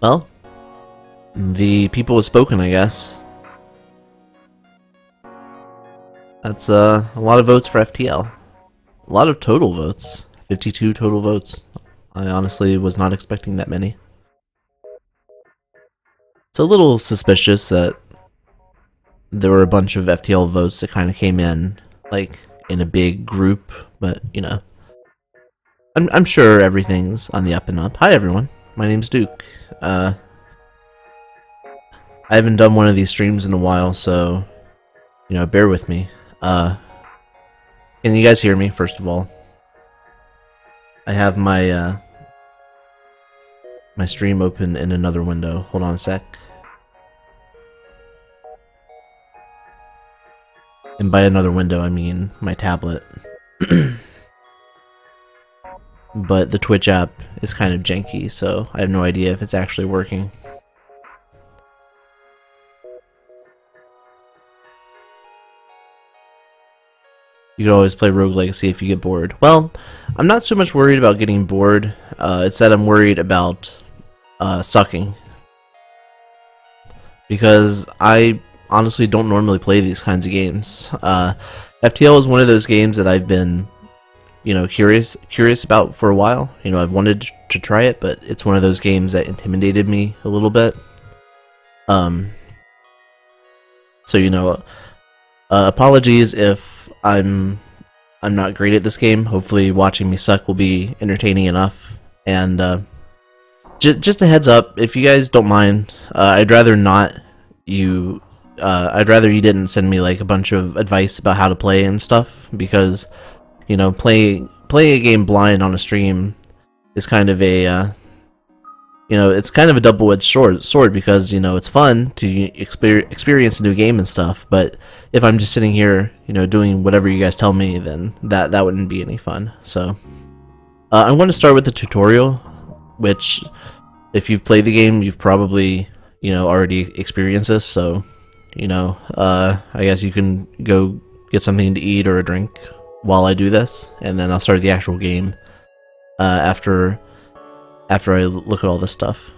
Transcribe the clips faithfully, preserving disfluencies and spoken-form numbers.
Well, the people have spoken, I guess. That's uh, a lot of votes for F T L. A lot of total votes. fifty-two total votes. I honestly was not expecting that many. It's a little suspicious that there were a bunch of F T L votes that kind of came in, like, in a big group, but, you know. I'm, I'm sure everything's on the up and up. Hi, everyone. My name's Duke. Uh, I haven't done one of these streams in a while, so, you know, bear with me. Uh, can you guys hear me, first of all? I have my, uh, my stream open in another window. Hold on a sec. And by another window, I mean my tablet. But the Twitch app is kind of janky, so I have no idea if it's actually working. You could always play Rogue Legacy if you get bored. Well, I'm not so much worried about getting bored. Uh, it's that I'm worried about uh, sucking. Because I honestly don't normally play these kinds of games. Uh, F T L is one of those games that I've been, you know, curious curious about for a while. You know, I've wanted to try it, but it's one of those games that intimidated me a little bit. Um, so, you know, uh, apologies if I'm I'm not great at this game. Hopefully watching me suck will be entertaining enough. And uh, j just a heads up, if you guys don't mind, uh, I'd rather not you... Uh, I'd rather you didn't send me like a bunch of advice about how to play and stuff, because, you know, playing playing a game blind on a stream is kind of a, uh, you know, it's kind of a double-edged sword, sword because, you know, it's fun to exper experience a new game and stuff, but if I'm just sitting here, you know, doing whatever you guys tell me, then that, that wouldn't be any fun. So, uh, I'm going to start with the tutorial, which, if you've played the game, you've probably, you know, already experienced this, so... You know, uh, I guess you can go get something to eat or a drink while I do this, and then I'll start the actual game uh, after after I look at all this stuff.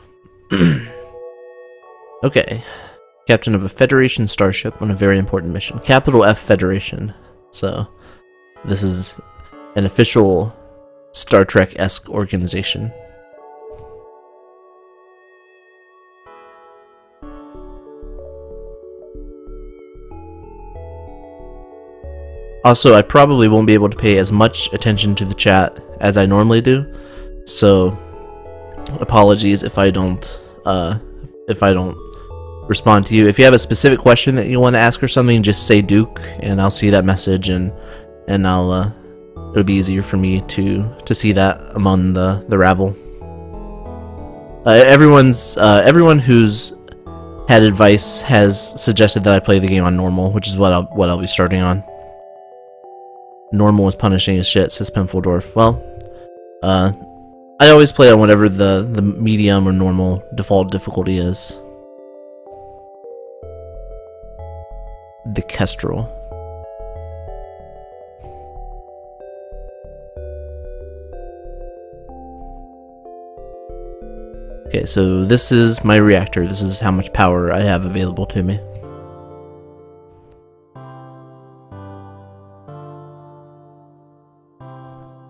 Okay, captain of a Federation starship on a very important mission. Capital F Federation. So, this is an official Star Trek-esque organization. Also, I probably won't be able to pay as much attention to the chat as I normally do, so apologies if I don't uh, if I don't respond to you. If you have a specific question that you want to ask or something, just say Duke, and I'll see that message, and and I'll uh, it'll be easier for me to to see that among the the rabble. Uh, everyone's uh, everyone who's had advice has suggested that I play the game on normal, which is what I'll what I'll be starting on. Normal is punishing as shit, says Penfeldorf. Well, uh, I always play on whatever the, the medium or normal default difficulty is. The Kestrel. Okay, so this is my reactor. This is how much power I have available to me.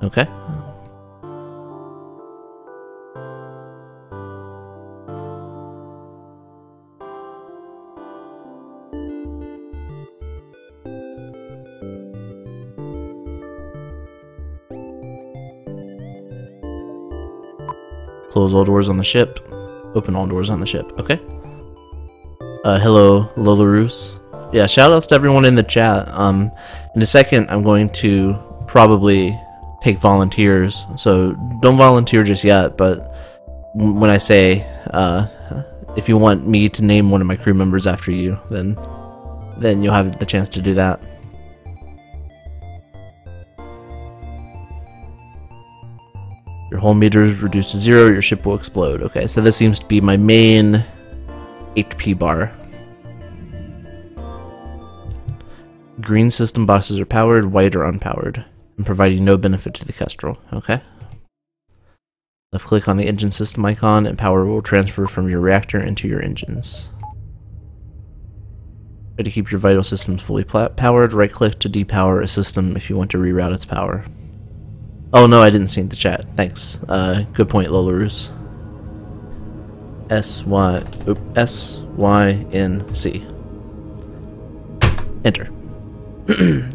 Okay. Close all doors on the ship. Open all doors on the ship. Okay. Uh, hello, Lolaroos. Yeah, shoutouts to everyone in the chat. Um, in a second, I'm going to probably take volunteers, so don't volunteer just yet, but when I say uh, if you want me to name one of my crew members after you, then then you'll have the chance to do that. Your hull meter is reduced to zero, your ship will explode. Okay, so this seems to be my main H P bar. Green system boxes are powered, white are unpowered, providing no benefit to the Kestrel. Okay. Left click on the engine system icon and power will transfer from your reactor into your engines. Try to keep your vital systems fully powered. Right click to depower a system if you want to reroute its power. Oh no, I didn't see the chat. Thanks. Uh, good point, Lolaroos. S Y N C. Enter.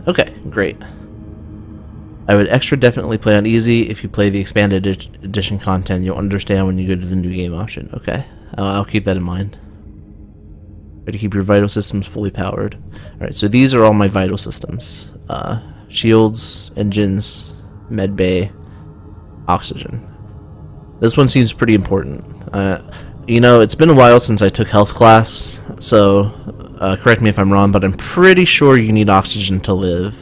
Okay, great. I would extra definitely play on easy. If you play the expanded ed edition content, you'll understand when you go to the new game option. Okay, I'll, I'll keep that in mind. Try to keep your vital systems fully powered. Alright, so these are all my vital systems. Uh, shields, engines, medbay, oxygen. This one seems pretty important. Uh, you know, it's been a while since I took health class, so uh, correct me if I'm wrong, but I'm pretty sure you need oxygen to live.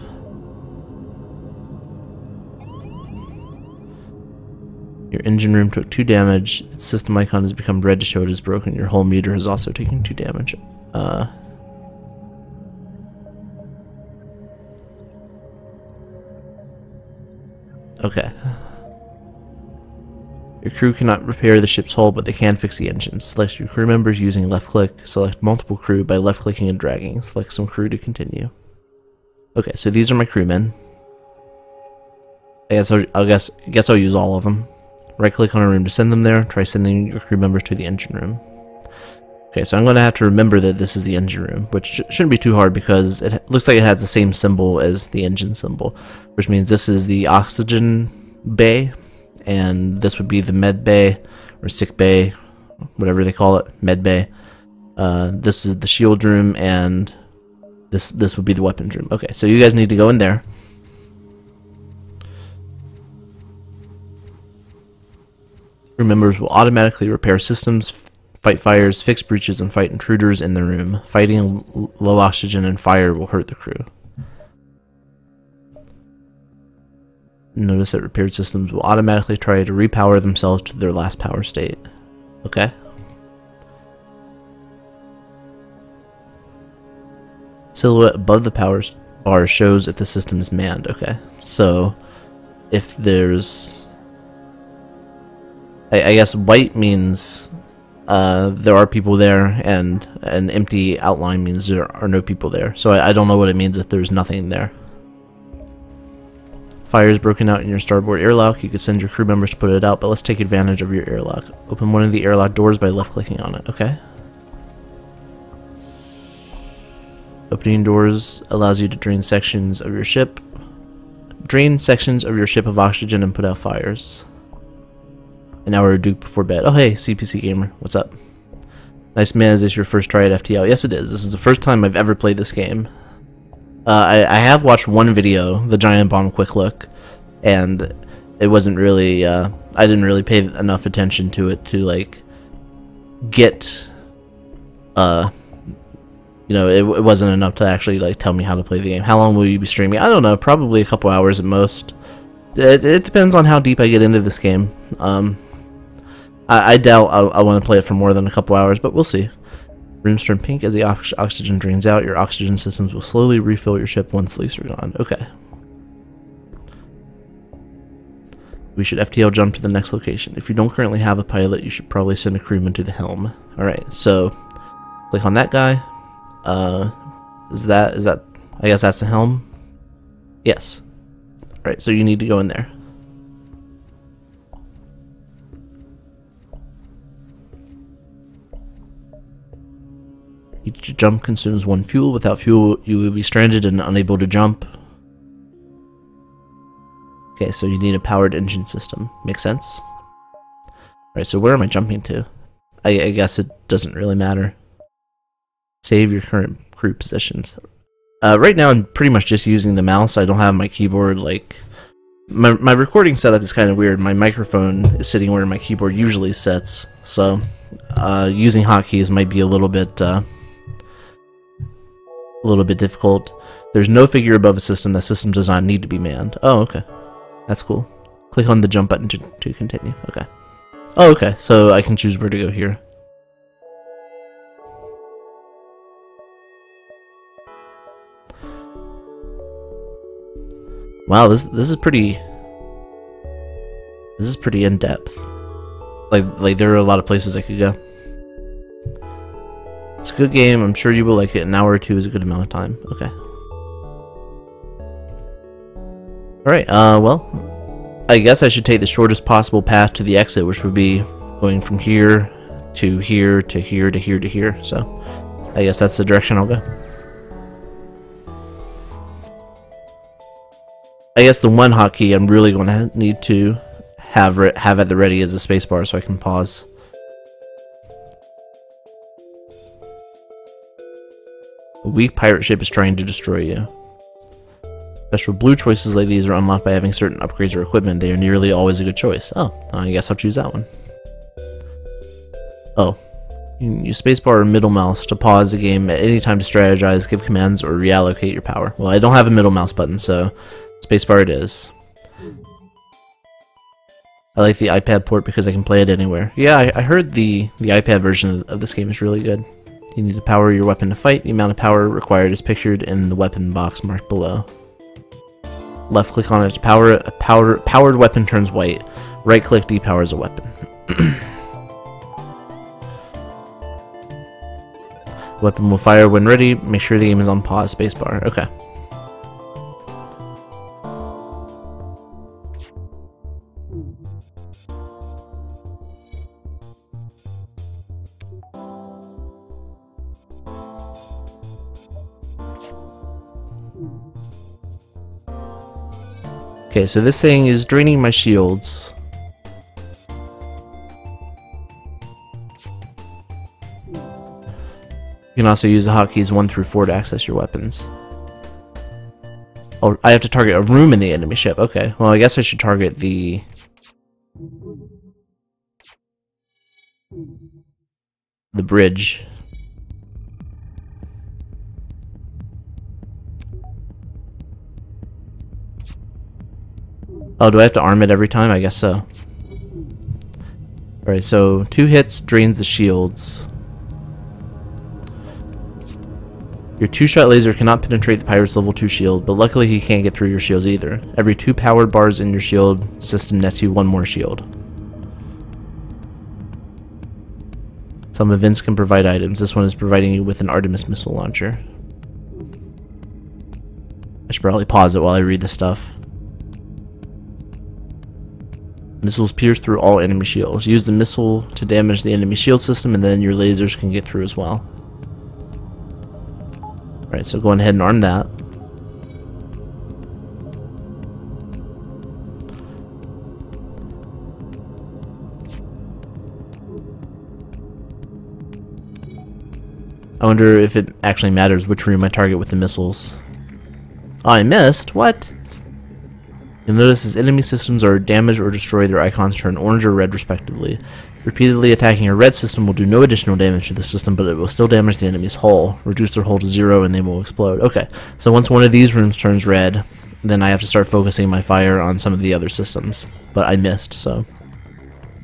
Your engine room took two damage, its system icon has become red to show it is broken, your whole meter has also taken two damage. Uh, okay. Your crew cannot repair the ship's hull, but they can fix the engines. Select your crew members using left click, select multiple crew by left clicking and dragging, select some crew to continue. Okay, so these are my crewmen. I guess I'll, I'll guess, guess I'll use all of them. Right click on a room to send them there. Try sending your crew members to the engine room. Okay, so I'm going to have to remember that this is the engine room, which sh shouldn't be too hard because it looks like it has the same symbol as the engine symbol, which means this is the oxygen bay, and this would be the med bay, or sick bay, whatever they call it, med bay. Uh, this is the shield room, and this, this would be the weapons room. Okay, so you guys need to go in there. Crew members will automatically repair systems, fight fires, fix breaches, and fight intruders in the room. Fighting low oxygen and fire will hurt the crew. Notice that repaired systems will automatically try to repower themselves to their last power state. Okay. Silhouette above the power bar shows if the system is manned. Okay, so if there's... I guess white means uh, there are people there, and an empty outline means there are no people there. So I, I don't know what it means if there's nothing there. Fire is broken out in your starboard airlock. You could send your crew members to put it out, but let's take advantage of your airlock. Open one of the airlock doors by left-clicking on it. Okay. Opening doors allows you to drain sections of your ship. Drain sections of your ship of oxygen and put out fires. An hour to Duke before bed. Oh hey, C P C Gamer, what's up? Nice man, is this your first try at F T L? Yes it is, this is the first time I've ever played this game. Uh, I, I have watched one video, the Giant Bomb quick look, and it wasn't really, uh, I didn't really pay enough attention to it to like, get, uh, you know, it, it wasn't enough to actually like tell me how to play the game. How long will you be streaming? I don't know, probably a couple hours at most. It, it depends on how deep I get into this game. Um, I, I doubt I, I want to play it for more than a couple hours, but we'll see. Rooms turn pink as the ox oxygen drains out. Your oxygen systems will slowly refill your ship once leaks are gone. Okay. We should F T L jump to the next location. If you don't currently have a pilot, you should probably send a crewman to the helm. Alright, so click on that guy. Uh, is that, is that, I guess that's the helm? Yes. Alright, so you need to go in there. Each jump consumes one fuel. Without fuel, you will be stranded and unable to jump. Okay, so you need a powered engine system. Makes sense. Alright, so where am I jumping to? I, I guess it doesn't really matter. Save your current crew positions. Uh, right now, I'm pretty much just using the mouse. I don't have my keyboard, like... My, my recording setup is kind of weird. My microphone is sitting where my keyboard usually sits, so uh, using hotkeys might be a little bit... Uh, a little bit difficult. There's no figure above a system. That system does not need to be manned. Oh, okay. That's cool. Click on the jump button to, to continue. Okay. Oh, okay. So I can choose where to go here. Wow, this this is pretty. This is pretty in depth. Like, like there are a lot of places I could go. It's a good game. I'm sure you will like it. An hour or two is a good amount of time. Okay. Alright, uh, well, I guess I should take the shortest possible path to the exit, which would be going from here to here to here to here to here. So, I guess that's the direction I'll go. I guess the one hotkey I'm really going to need to have have at the ready is the spacebar, so I can pause. A weak pirate ship is trying to destroy you. Special blue choices like these are unlocked by having certain upgrades or equipment. They are nearly always a good choice. Oh, I guess I'll choose that one. Oh. You can use spacebar or middle mouse to pause the game at any time to strategize, give commands, or reallocate your power. Well, I don't have a middle mouse button, so spacebar it is. I like the iPad port because I can play it anywhere. Yeah, I, I heard the, the iPad version of this game is really good. You need to power your weapon to fight. The amount of power required is pictured in the weapon box marked below. Left click on it to power it. A power, powered weapon turns white. Right click depowers a weapon. Weapon will fire when ready. Make sure the game is on pause. Spacebar. Okay. Okay, so this thing is draining my shields. You can also use the hotkeys one through four to access your weapons. Oh, I have to target a room in the enemy ship. Okay, well, I guess I should target the... the bridge. Oh, do I have to arm it every time? I guess so. Alright, so two hits drains the shields. Your two-shot laser cannot penetrate the pirate's level two shield, but luckily he can't get through your shields either. Every two powered bars in your shield system nets you one more shield. Some events can provide items. This one is providing you with an Artemis missile launcher. I should probably pause it while I read this stuff. Missiles pierce through all enemy shields. Use the missile to damage the enemy shield system, and then your lasers can get through as well. Alright, so go ahead and arm that. I wonder if it actually matters which room I target with the missiles. Oh, I missed? What? You'll notice as enemy systems are damaged or destroyed, their icons turn orange or red respectively. Repeatedly attacking a red system will do no additional damage to the system, but it will still damage the enemy's hull. Reduce their hull to zero and they will explode. Okay, so once one of these rooms turns red, then I have to start focusing my fire on some of the other systems. But I missed, so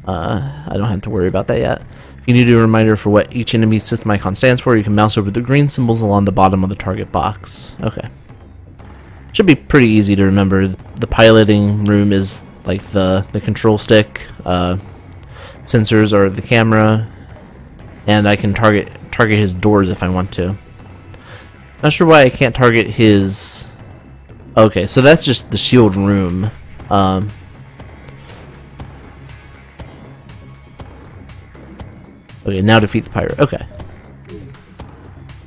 uh, I don't have to worry about that yet. If you need a reminder for what each enemy system icon stands for, you can mouse over the green symbols along the bottom of the target box. Okay. Should be pretty easy to remember. The piloting room is like the, the control stick, uh, sensors are the camera, and I can target target his doors if I want to. Not sure why I can't target his... Okay, so that's just the shield room. Um, okay, now defeat the pirate. Okay.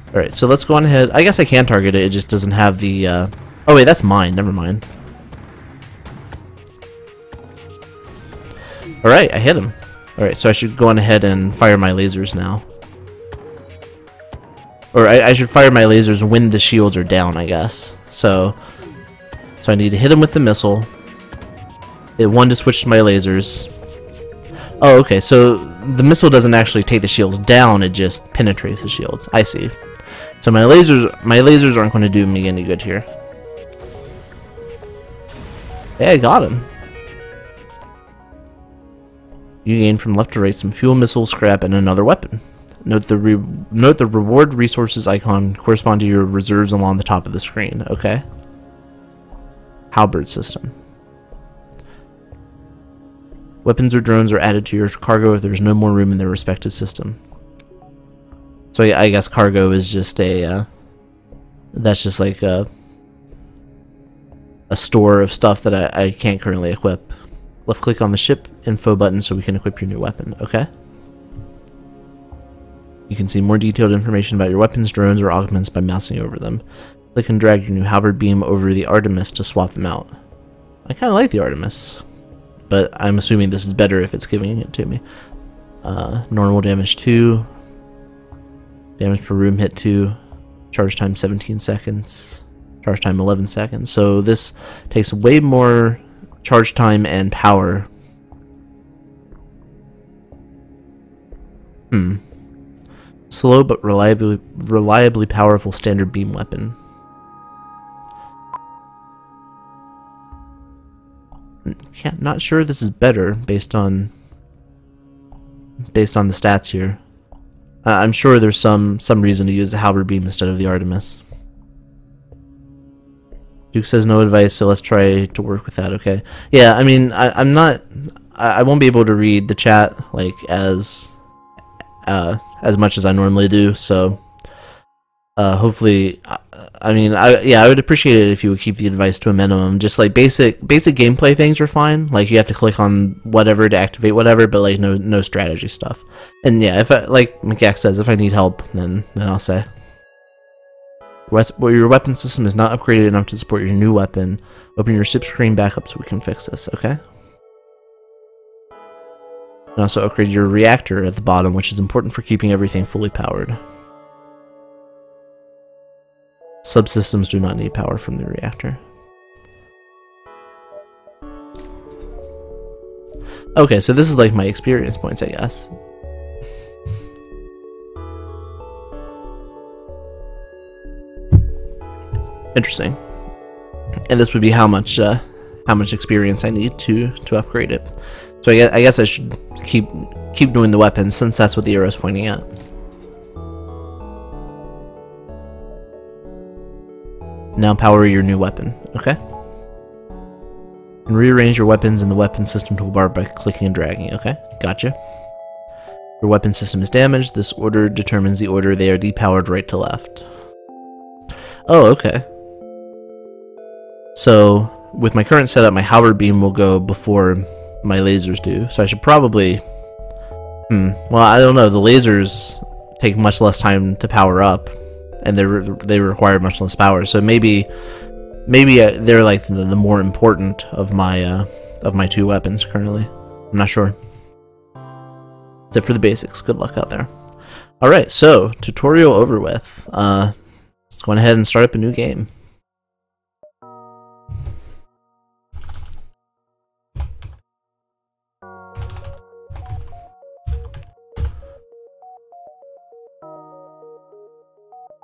Alright, so let's go on ahead. I guess I can target it, it just doesn't have the... Uh, Oh wait, that's mine. Never mind. Alright, I hit him. Alright, so I should go on ahead and fire my lasers now. Or I, I should fire my lasers when the shields are down, I guess. So, so I need to hit him with the missile. It one to switch to my lasers. Oh, okay, so the missile doesn't actually take the shields down, it just penetrates the shields. I see. So my lasers, my lasers aren't going to do me any good here. Hey, I got him. You gain from left to right some fuel, missile, scrap, and another weapon. Note the re note the reward resources icon correspond to your reserves along the top of the screen. Okay. Halberd system. Weapons or drones are added to your cargo if there's no more room in their respective system. So yeah, I guess cargo is just a, uh, that's just like a, a store of stuff that I, I can't currently equip. Left click on the ship info button so we can equip your new weapon, okay? You can see more detailed information about your weapons, drones, or augments by mousing over them. Click and drag your new Halberd beam over the Artemis to swap them out. I kind of like the Artemis, but I'm assuming this is better if it's giving it to me. Uh, normal damage two, damage per room hit two, charge time seventeen seconds, charge time eleven seconds. So this takes way more charge time and power. Hmm. Slow but reliably reliably powerful standard beam weapon. Yeah, not sure this is better based on based on the stats here. Uh, I'm sure there's some some reason to use the Halberd beam instead of the Artemis. Duke says no advice, so let's try to work with that. Okay, yeah. I mean, I, I'm not. I, I won't be able to read the chat like as uh, as much as I normally do. So uh, hopefully, I, I mean, I yeah, I would appreciate it if you would keep the advice to a minimum. Just like basic basic gameplay things are fine. Like you have to click on whatever to activate whatever, but like no no strategy stuff. And yeah, if I, like McGack says, if I need help, then then I'll say. Well, your weapon system is not upgraded enough to support your new weapon. Open your ship screen back up so we can fix this, okay? And also upgrade your reactor at the bottom, which is important for keeping everything fully powered. Subsystems do not need power from the reactor. Okay, so this is like my experience points, I guess. Interesting. And this would be how much uh, how much experience I need to to upgrade it. So I guess, I guess I should keep keep doing the weapons since that's what the arrow's pointing at. Now power your new weapon, okay? And rearrange your weapons in the weapon system toolbar by clicking and dragging, okay? Gotcha. Your weapon system is damaged. This order determines the order they are depowered right to left. Oh, okay. So, with my current setup, my Halberd beam will go before my lasers do, so I should probably... Hmm, well, I don't know, the lasers take much less time to power up, and they re they require much less power, so maybe maybe uh, they're like the, the more important of my, uh, of my two weapons currently. I'm not sure. That's it for the basics. Good luck out there. Alright, so, tutorial over with. Uh, let's go ahead and start up a new game.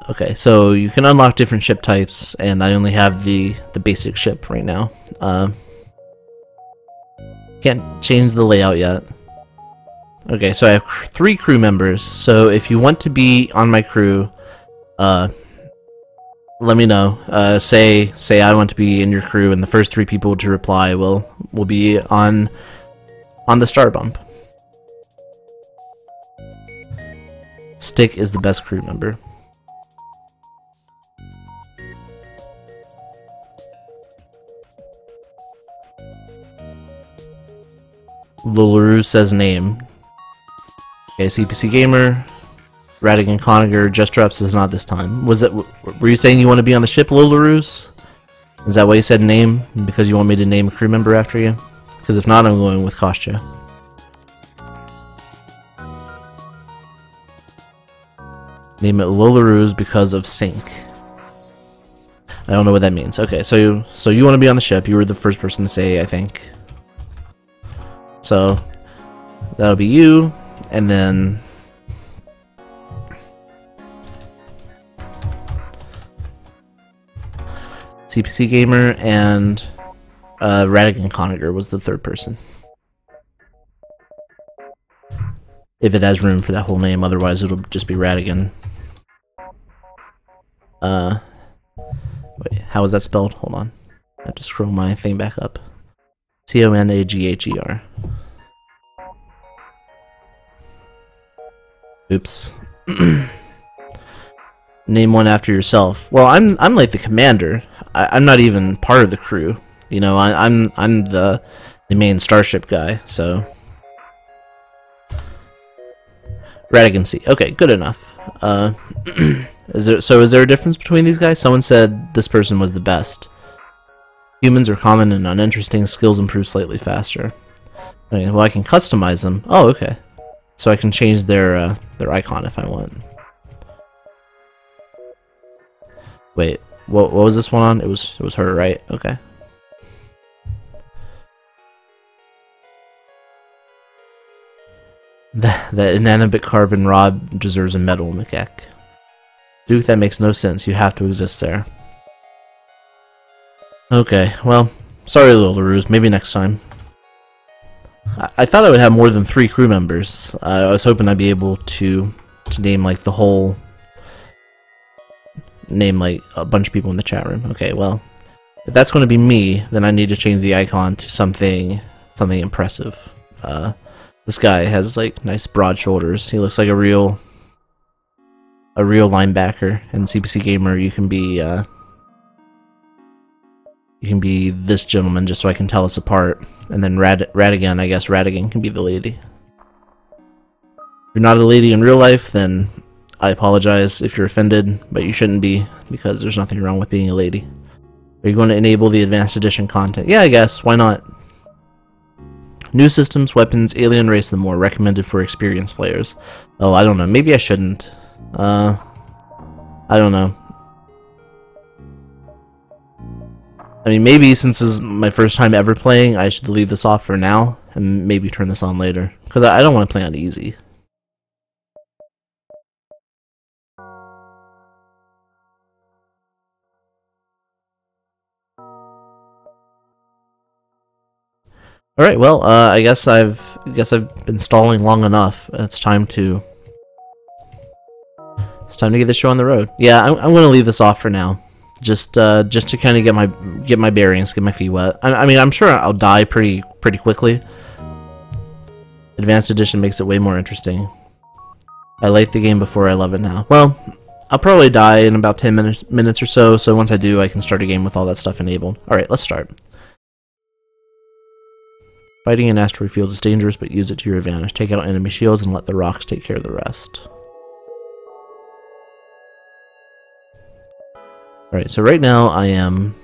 Okay, so you can unlock different ship types, and I only have the, the basic ship right now. Uh, can't change the layout yet. Okay, so I have cr- three crew members, so if you want to be on my crew, uh, let me know. Uh, say say I want to be in your crew, and the first three people to reply will will be on on the star bump. Stick is the best crew member. Lularu says name. Okay, C P C Gamer, Radigan Coniger, Just Drops says not this time. Was that were you saying you want to be on the ship, Lularoos? Is that why you said name? Because you want me to name a crew member after you? Because if not, I'm going with Kostya. Name it Lularoos because of sync. I don't know what that means. Okay, so you, so you want to be on the ship. You were the first person to say, I think. So that'll be you, and then C P C Gamer and uh, Radigan Coniger was the third person. If it has room for that whole name, otherwise it'll just be Radigan. Uh, wait, how is that spelled? Hold on, I have to scroll my thing back up. C O N A G H E R. Oops. Name one after yourself. Well, I'm I'm like the commander. I, I'm not even part of the crew. You know, I, I'm I'm the the main starship guy. So, Radigancy. Okay, good enough. Uh, is there so is there a difference between these guys? Someone said this person was the best. Humans are common and uninteresting. Skills improve slightly faster. Okay, well, I can customize them. Oh, okay. So I can change their uh, their icon if I want. Wait, what, what was this one on? It was it was her, right? Okay. That, that inanimate carbon rod deserves a medal, Macaque. Duke, that makes no sense. You have to exist there. Okay, well, sorry, little LaRue's. Maybe next time. I, I thought I would have more than three crew members. Uh, I was hoping I'd be able to to name like the whole. Name like a bunch of people in the chat room. Okay, well, if that's going to be me, then I need to change the icon to something something impressive. Uh, this guy has like nice broad shoulders. He looks like a real a real linebacker. And C P C Gamer, you can be uh, you can be this gentleman just so I can tell us apart. And then Rad Radigan, I guess Radigan can be the lady. If you're not a lady in real life, then I apologize if you're offended, but you shouldn't be, because there's nothing wrong with being a lady. Are you going to enable the Advanced Edition content? Yeah, I guess. Why not? New systems, weapons, alien race, and more. Recommended for experienced players. Oh, I don't know. Maybe I shouldn't. Uh, I don't know. I mean, maybe since this is my first time ever playing, I should leave this off for now, and maybe turn this on later. Because I don't want to play on easy. All right, well, uh, I guess I've I guess I've been stalling long enough. It's time to it's time to get this show on the road. Yeah, I'm, I'm going to leave this off for now, just uh, just to kind of get my get my bearings, get my feet wet. I, I mean, I'm sure I'll die pretty pretty quickly. Advanced Edition makes it way more interesting. I liked the game before, I love it now. Well, I'll probably die in about ten minutes minutes or so. So once I do, I can start a game with all that stuff enabled. All right, let's start. Fighting in asteroid fields is dangerous, but use it to your advantage. Take out enemy shields and let the rocks take care of the rest. Alright, so right now I am...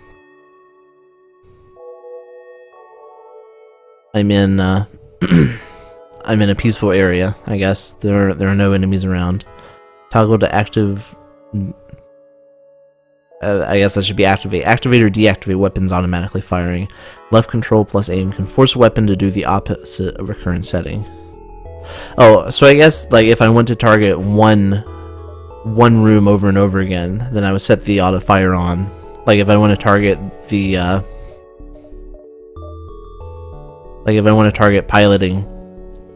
I'm in, uh... I'm in a peaceful area, I guess. There are, there are no enemies around. Toggle to active... Uh, I guess that should be activate. Activate or deactivate weapons automatically firing. Left control plus aim can force a weapon to do the opposite of a current setting. Oh, so I guess like if I want to target one one room over and over again, then I would set the auto fire on. Like if I want to target the uh, like if I want to target piloting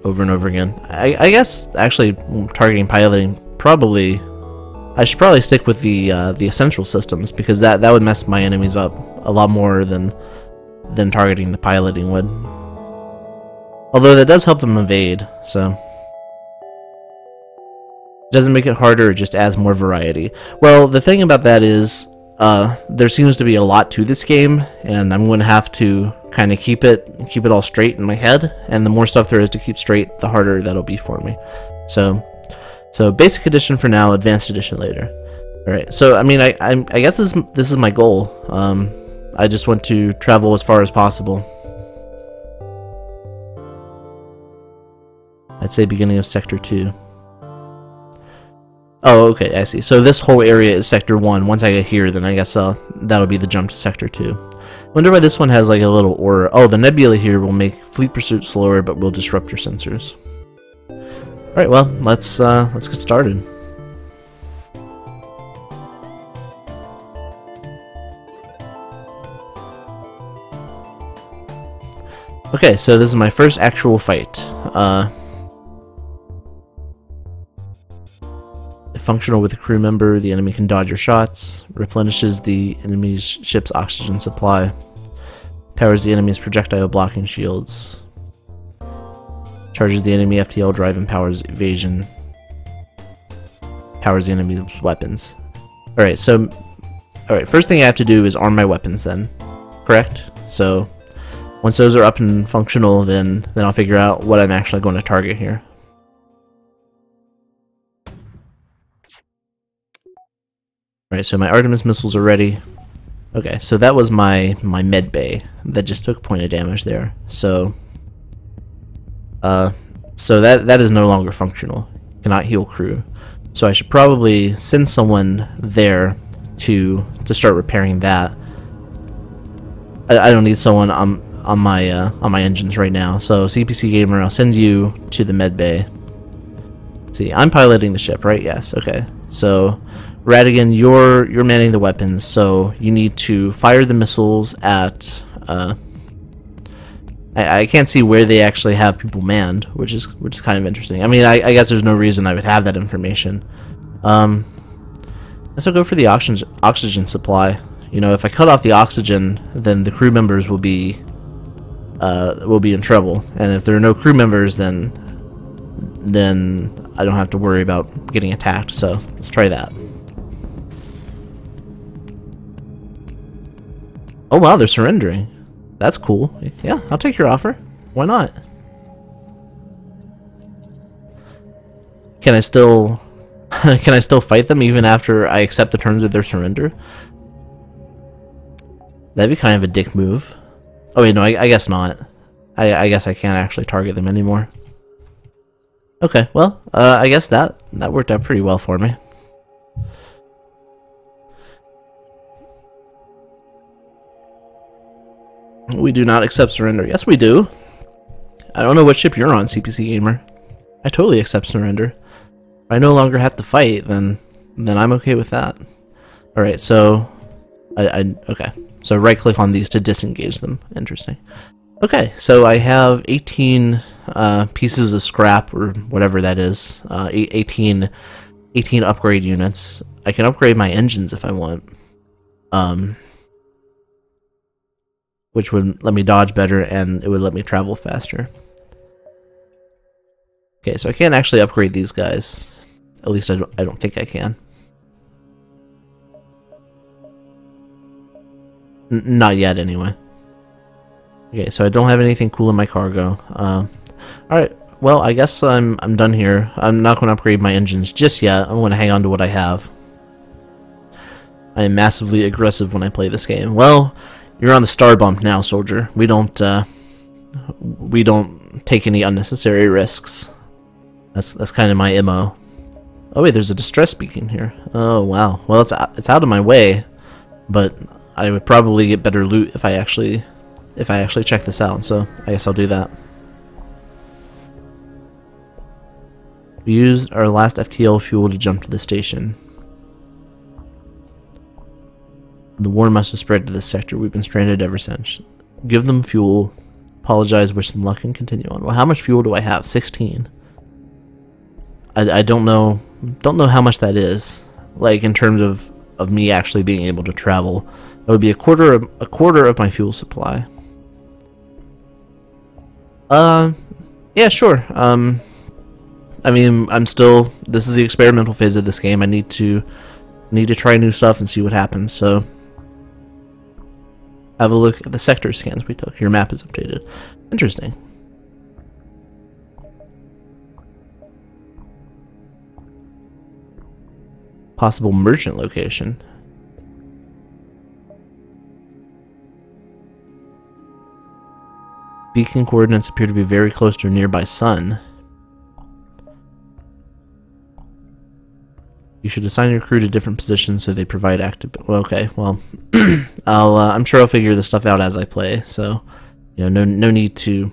over and over again. I, I guess actually targeting piloting probably. I should probably stick with the uh, the essential systems, because that that would mess my enemies up a lot more than than targeting the piloting would. Although that does help them evade, so it doesn't make it harder; it just adds more variety. Well, the thing about that is uh, there seems to be a lot to this game, and I'm going to have to kind of keep it keep it all straight in my head. And the more stuff there is to keep straight, the harder that'll be for me. So. So basic edition for now, advanced edition later. All right. So I mean, I I, I guess this this is my goal. Um, I just want to travel as far as possible. I'd say beginning of sector two. Oh, okay, I see. So this whole area is sector one. Once I get here, then I guess uh, that'll be the jump to sector two. Wonder why this one has like a little aura. Oh, the nebula here will make fleet pursuit slower, but will disrupt your sensors. All right, well, let's uh, let's get started. Okay, so this is my first actual fight. Uh, if functional with a crew member, the enemy can dodge your shots. Replenishes the enemy's ship's oxygen supply. Powers the enemy's projectile blocking shields. Charges the enemy F T L drive and powers evasion. powers the enemy's weapons. Alright, so... Alright, first thing I have to do is arm my weapons then. Correct? So, once those are up and functional, then, then I'll figure out what I'm actually going to target here. Alright, so my Artemis missiles are ready. Okay, so that was my, my med bay that just took point of damage there. So, uh, so that, that is no longer functional. Cannot heal crew. So I should probably send someone there to to start repairing that. I, I don't need someone on on my uh, on my engines right now. So C P C Gamer, I'll send you to the med bay. Let's see, I'm piloting the ship, right? Yes. Okay. So Radigan, you're you're manning the weapons. So you need to fire the missiles at. Uh, I, I can't see where they actually have people manned, which is which is kind of interesting. I mean, I, I guess there's no reason I would have that information. Um, let's go for the oxygen oxygen supply. You know, if I cut off the oxygen, then the crew members will be uh, will be in trouble. And if there are no crew members, then then I don't have to worry about getting attacked. So let's try that. Oh wow, they're surrendering. That's cool. Yeah, I'll take your offer. Why not? Can I still can I still fight them even after I accept the terms of their surrender? That'd be kind of a dick move. Oh wait, no, I, I guess not. I, I guess I can't actually target them anymore. Okay, well, uh, I guess that that worked out pretty well for me. We do not accept surrender. Yes, we do. I don't know what ship you're on, C P C Gamer. I totally accept surrender. If I no longer have to fight, then then I'm okay with that. All right, so I, I okay. So right-click on these to disengage them. Interesting. Okay, so I have eighteen uh, pieces of scrap or whatever that is. Uh, eighteen upgrade units. I can upgrade my engines if I want. Um. Which would let me dodge better, and it would let me travel faster. Okay, so I can't actually upgrade these guys. At least I don't, I don't think I can. N not yet, anyway. Okay, so I don't have anything cool in my cargo. Uh, all right, well, I guess I'm I'm done here. I'm not going to upgrade my engines just yet. I'm going to hang on to what I have. I am massively aggressive when I play this game. Well. You're on the star bump now, soldier. We don't, uh, we don't take any unnecessary risks. That's that's kind of my M O. Oh wait, there's a distress beacon here. Oh wow. Well, it's it's out of my way, but I would probably get better loot if I actually, if I actually check this out. So I guess I'll do that. We used our last F T L fuel to jump to the station. The war must have spread to this sector. We've been stranded ever since. Give them fuel, apologize, wish them luck, and continue on. Well, how much fuel do I have? sixteen. I, I don't know don't know how much that is, like, in terms of, of me actually being able to travel. That would be a quarter of, a quarter of my fuel supply. Uh, yeah, sure. Um, I mean, I'm still... This is the experimental phase of this game. I need to, need to try new stuff and see what happens, so... Have a look at the sector scans we took. Your map is updated. Interesting. Possible merchant location. Beacon coordinates appear to be very close to a nearby sun. You should assign your crew to different positions so they provide active... Well, okay, well, I'll, uh, I'm sure I'll figure this stuff out as I play, so, you know, no no need to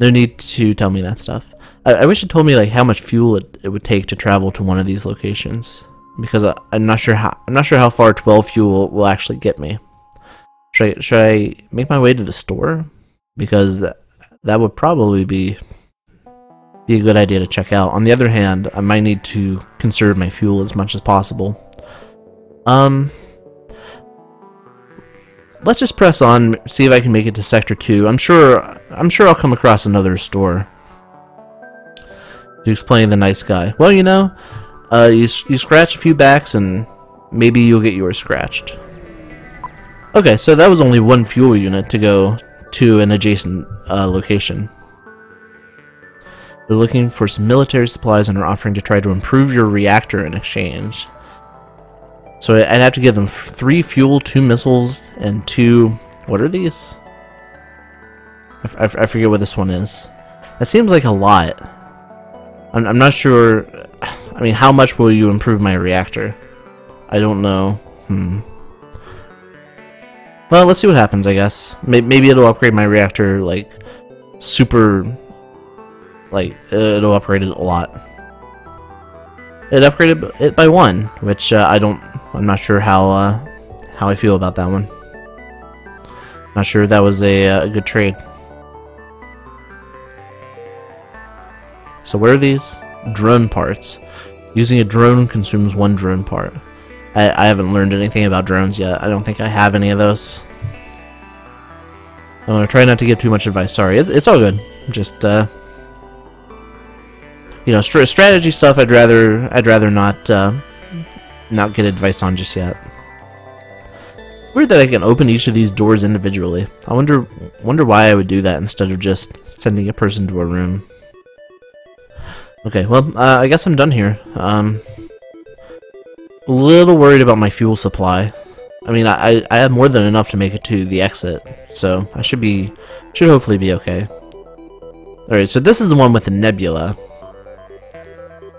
no need to tell me that stuff. I, I wish it told me, like, how much fuel it, it would take to travel to one of these locations, because I, I'm not sure how I'm not sure how far twelve fuel will actually get me. Should I, should I make my way to the store? Because that, that would probably be... be a good idea to check out. On the other hand, I might need to conserve my fuel as much as possible. Um, let's just press on, see if I can make it to Sector Two. I'm sure. I'm sure I'll come across another store. Duke's playing the nice guy. Well, you know, Uh, you, you scratch a few backs and maybe you'll get yours scratched. Okay, so that was only one fuel unit to go to an adjacent uh, location. They're looking for some military supplies and are offering to try to improve your reactor in exchange. So I'd have to give them three fuel, two missiles, and two... What are these? I, f I, f I forget what this one is. That seems like a lot. I'm, I'm not sure... I mean, how much will you improve my reactor? I don't know. Hmm. Well, let's see what happens, I guess. Maybe it'll upgrade my reactor, like, super... Like, it'll upgrade it a lot. It upgraded it by one, which uh, I don't... I'm not sure how uh, how I feel about that one. Not sure that was a, a good trade. So where are these? Drone parts. Using a drone consumes one drone part. I, I haven't learned anything about drones yet. I don't think I have any of those. I'm gonna try not to give too much advice. Sorry, it's, it's all good. Just... Uh, You know, st strategy stuff. I'd rather, I'd rather not, uh, not get advice on just yet. Weird that I can open each of these doors individually. I wonder, wonder why I would do that instead of just sending a person to a room. Okay, well, uh, I guess I'm done here. Um, a little worried about my fuel supply. I mean, I, I have more than enough to make it to the exit, so I should be, should hopefully be okay. All right, so this is the one with the nebula,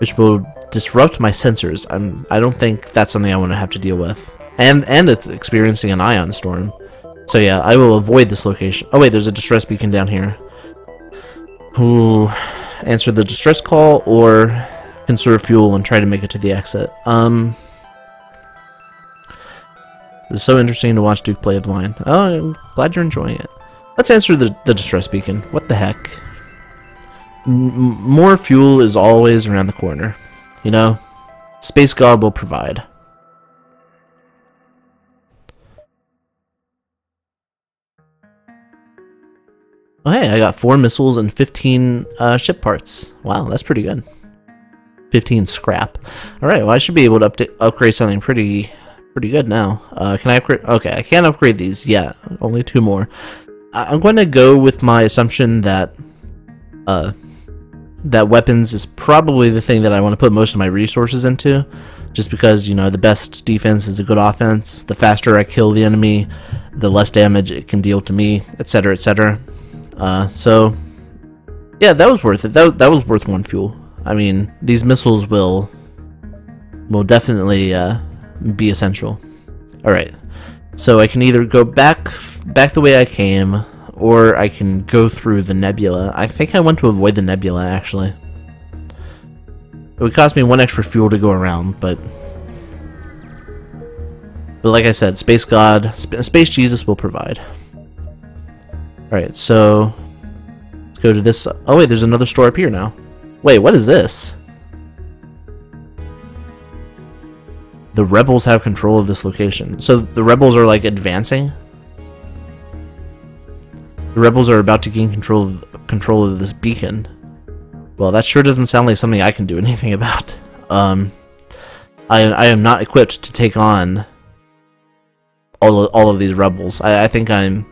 which will disrupt my sensors. I'm, I don't think that's something I want to have to deal with. And and it's experiencing an ion storm. So yeah, I will avoid this location. Oh wait, there's a distress beacon down here. Ooh. Answer the distress call or conserve fuel and try to make it to the exit. Um, it's so interesting to watch Duke play a blind. Oh, I'm glad you're enjoying it. Let's answer the, the distress beacon. What the heck? M more fuel is always around the corner. You know, Space God will provide. Oh hey, I got four missiles and fifteen uh, ship parts. Wow, that's pretty good. fifteen scrap. Alright, well I should be able to update upgrade something pretty pretty good now. Uh, can I upgrade? Okay, I can't upgrade these yet. Only two more. I I'm going to go with my assumption that uh, that weapons is probably the thing that I want to put most of my resources into, just because, you know, the best defense is a good offense. The faster I kill the enemy, the less damage it can deal to me, etc, et cetera. Uh, so, yeah, that was worth it. That, that was worth one fuel. I mean, these missiles will will definitely uh, be essential. Alright, so I can either go back back the way I came, or I can go through the nebula. I think I want to avoid the nebula, actually. It would cost me one extra fuel to go around, but... But like I said, Space God, Sp Space Jesus will provide. Alright, so... Let's go to this... Oh wait, there's another store up here now. Wait, what is this? The rebels have control of this location. So the rebels are, like, advancing? The rebels are about to gain control of, control of this beacon. Well, that sure doesn't sound like something I can do anything about. Um, I, I am not equipped to take on all of, all of these rebels. I, I think I'm...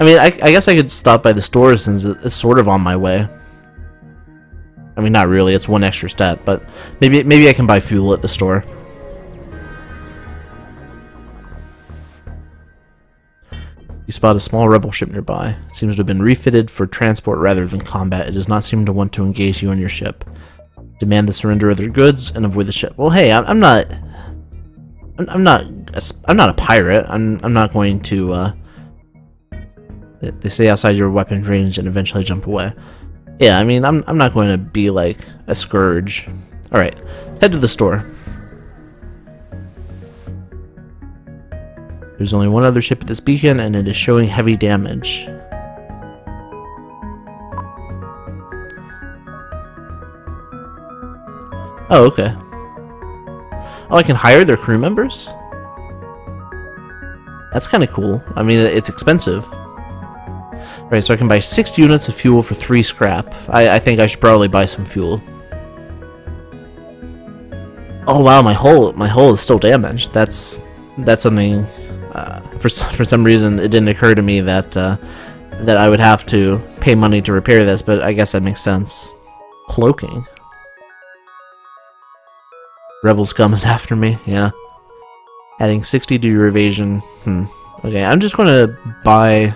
I mean, I, I guess I could stop by the store since it's sort of on my way. I mean, not really. It's one extra step, but maybe maybe I can buy fuel at the store. You spot a small rebel ship nearby. It seems to have been refitted for transport rather than combat. It does not seem to want to engage you on your ship. Demand the surrender of their goods and avoid the ship. Well, hey, I'm not, I'm not, I'm not a pirate. I'm, I'm not going to. Uh, they stay outside your weapon range and eventually jump away. Yeah, I mean, I'm, I'm not going to be like a scourge. All right, let's head to the store. There's only one other ship at this beacon, and it is showing heavy damage. Oh, okay. Oh, I can hire their crew members? That's kind of cool. I mean, it's expensive. Alright, so I can buy six units of fuel for three scrap. I, I think I should probably buy some fuel. Oh wow, my hull, my hull is still damaged. That's that's something. Uh, for for some reason, it didn't occur to me that uh, that I would have to pay money to repair this, but I guess that makes sense. Cloaking. Rebel scum is after me. Yeah. Adding sixty to your evasion. Hmm. Okay, I'm just gonna buy.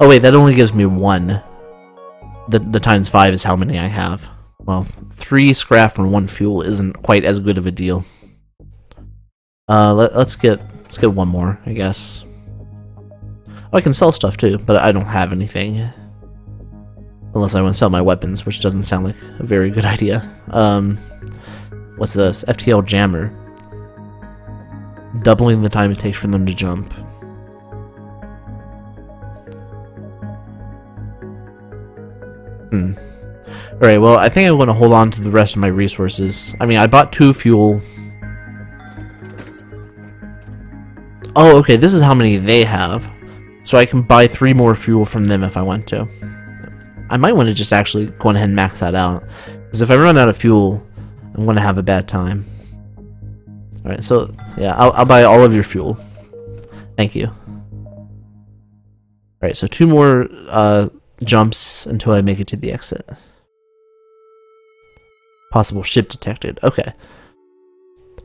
Oh wait, that only gives me one. The the times five is how many I have. Well, three scrap from one fuel isn't quite as good of a deal. Uh, let, let's get let's get one more, I guess. Oh, I can sell stuff too, but I don't have anything. Unless I want to sell my weapons, which doesn't sound like a very good idea. Um, what's this? F T L jammer. Doubling the time it takes for them to jump. Hmm. Alright, well, I think I'm going to hold on to the rest of my resources. I mean, I bought two fuel. Oh, okay, this is how many they have. So I can buy three more fuel from them if I want to. I might want to just actually go ahead and max that out. Because if I run out of fuel, I'm going to have a bad time. Alright, so, yeah, I'll, I'll buy all of your fuel. Thank you. Alright, so two more uh, jumps until I make it to the exit. Possible ship detected. Okay.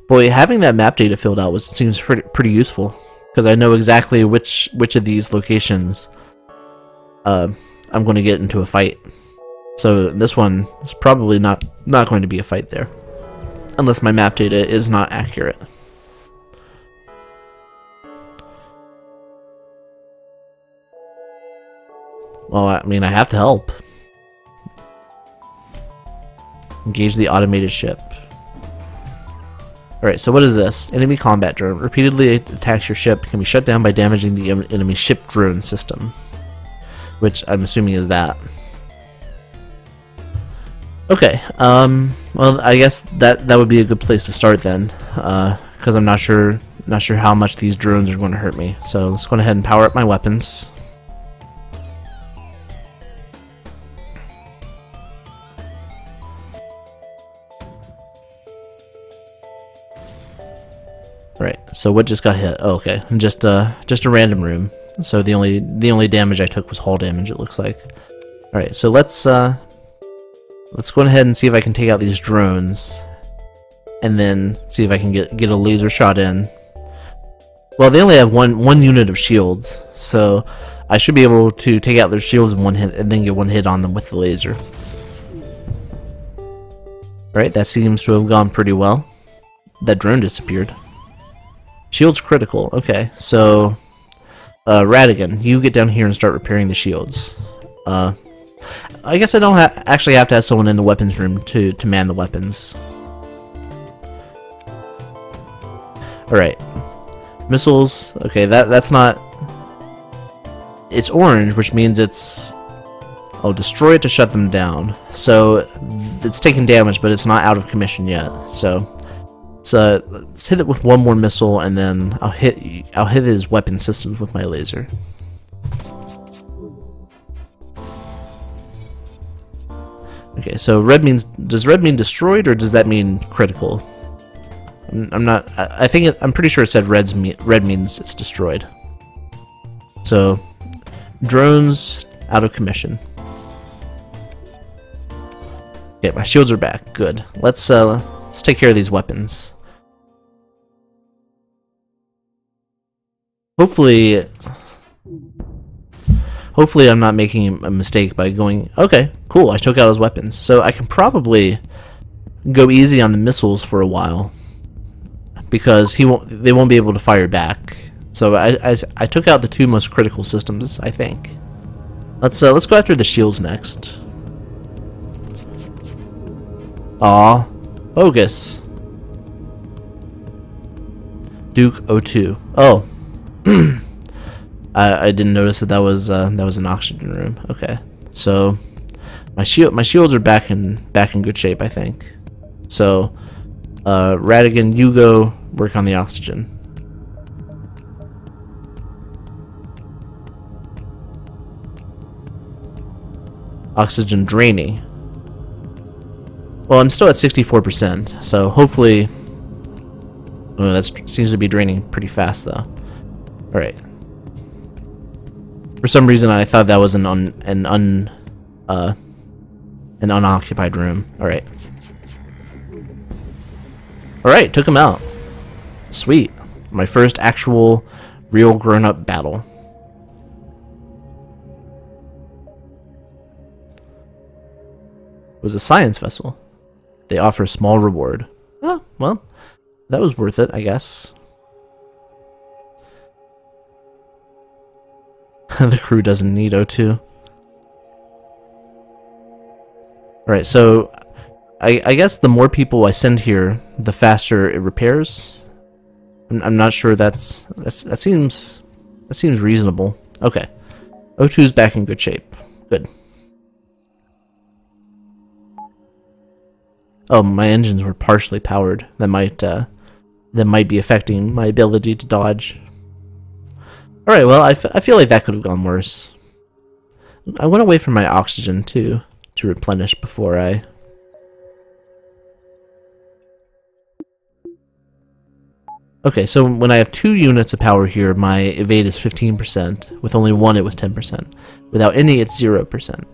Boy, having that map data filled out was seems pretty pretty useful because I know exactly which which of these locations uh, I'm going to get into a fight. So this one is probably not not going to be a fight there, unless my map data is not accurate. Well, I mean, I have to help. Engage the automated ship. Alright, so what is this? Enemy combat drone. Repeatedly attacks your ship. Can be shut down by damaging the enemy ship drone system. Which I'm assuming is that. Okay, um, well, I guess that, that would be a good place to start then. Because uh, I'm not sure, not sure how much these drones are going to hurt me. So let's go ahead and power up my weapons. Right. So what just got hit? Oh, okay, just uh, just a random room. So the only the only damage I took was hull damage. It looks like. All right. So let's uh, let's go ahead and see if I can take out these drones, and then see if I can get get a laser shot in. Well, they only have one one unit of shields, so I should be able to take out their shields in one hit, and then get one hit on them with the laser. All right. That seems to have gone pretty well. That drone disappeared. Shields critical. Okay, so uh, Radigan, you get down here and start repairing the shields. Uh, I guess I don't ha actually have to have someone in the weapons room to to man the weapons. All right, missiles. Okay, that that's not. It's orange, which means it's. I'll destroy it to shut them down. So it's taking damage, but it's not out of commission yet. So. So let's hit it with one more missile, and then I'll hit I'll hit his weapon systems with my laser. Okay, so red means does red mean destroyed or does that mean critical? I'm, I'm not. I, I think it, I'm pretty sure it said red's me, red means it's destroyed. So drones out of commission. Okay, my shields are back. Good. Let's uh. Let's take care of these weapons. Hopefully... Hopefully I'm not making a mistake by going... Okay, cool, I took out his weapons. So I can probably go easy on the missiles for a while. Because he won't, they won't be able to fire back. So I, I, I took out the two most critical systems, I think. Let's, uh, let's go after the shields next. Aww. Focus. Duke O two. Oh, I, I didn't notice that that was uh, that was an oxygen room. Okay, so my shield my shields are back in back in good shape, I think. So, uh, Radigan, you go work on the oxygen. Oxygen draining. Well, I'm still at sixty-four percent, so hopefully... Oh, that seems to be draining pretty fast, though. Alright. For some reason, I thought that was an un... an un... uh... an unoccupied room. Alright. Alright, took him out. Sweet. My first actual, real grown-up battle. It was a science festival. They offer a small reward. Oh, well, that was worth it, I guess. The crew doesn't need O two. Alright, so I, I guess the more people I send here, the faster it repairs. I'm, I'm not sure that's, that's that seems that seems reasonable. Okay. O two's back in good shape. Good. Oh, my engines were partially powered. That might uh, that might be affecting my ability to dodge. All right, well, I, f I feel like that could have gone worse. I went away from my oxygen too to replenish before I. Okay, so when I have two units of power here, my evade is fifteen percent. With only one, it was ten percent. Without any, it's zero percent.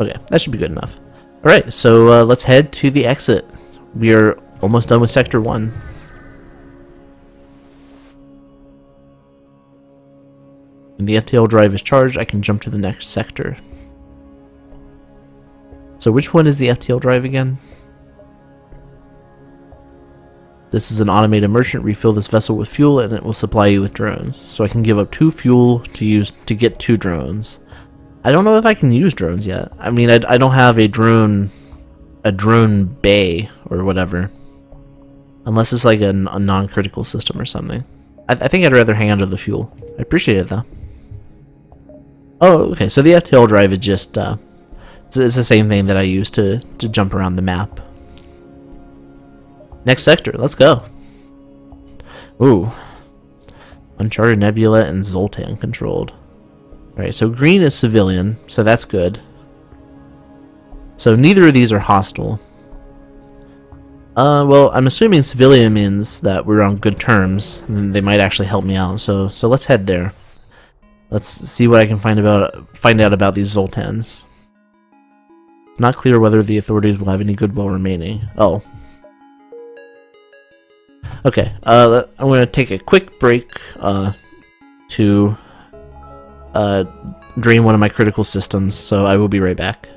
Okay, that should be good enough. Alright, so uh, let's head to the exit. We are almost done with Sector one. When the F T L drive is charged, I can jump to the next sector. So which one is the F T L drive again? This is an automated merchant. Refill this vessel with fuel and it will supply you with drones. So I can give up two fuel to use to get two drones. I don't know if I can use drones yet. I mean, I, I don't have a drone, a drone bay or whatever, unless it's like a, a non-critical system or something. I, I think I'd rather hang onto the fuel. I appreciate it though. Oh, okay. So the F T L drive is just, uh, it's, it's the same thing that I use to to jump around the map. Next sector. Let's go. Ooh, Uncharted Nebula and Zoltan controlled. Alright, so green is civilian, so that's good. So neither of these are hostile. Uh, well, I'm assuming civilian means that we're on good terms, and they might actually help me out, so so let's head there. Let's see what I can find about find out about these Zoltans. It's not clear whether the authorities will have any goodwill remaining. Oh. Okay, uh, I'm going to take a quick break uh, to... Uh, drain one of my critical systems, so I will be right back.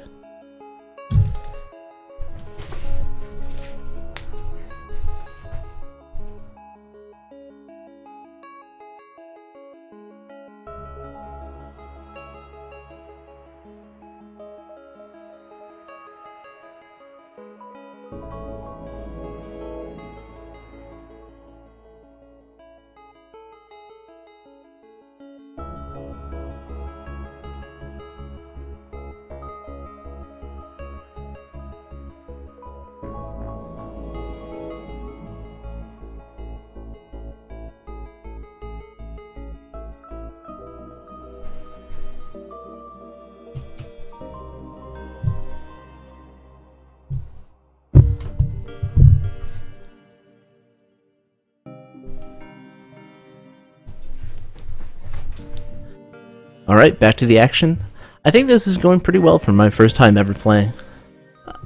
Alright, back to the action. I think this is going pretty well for my first time ever playing.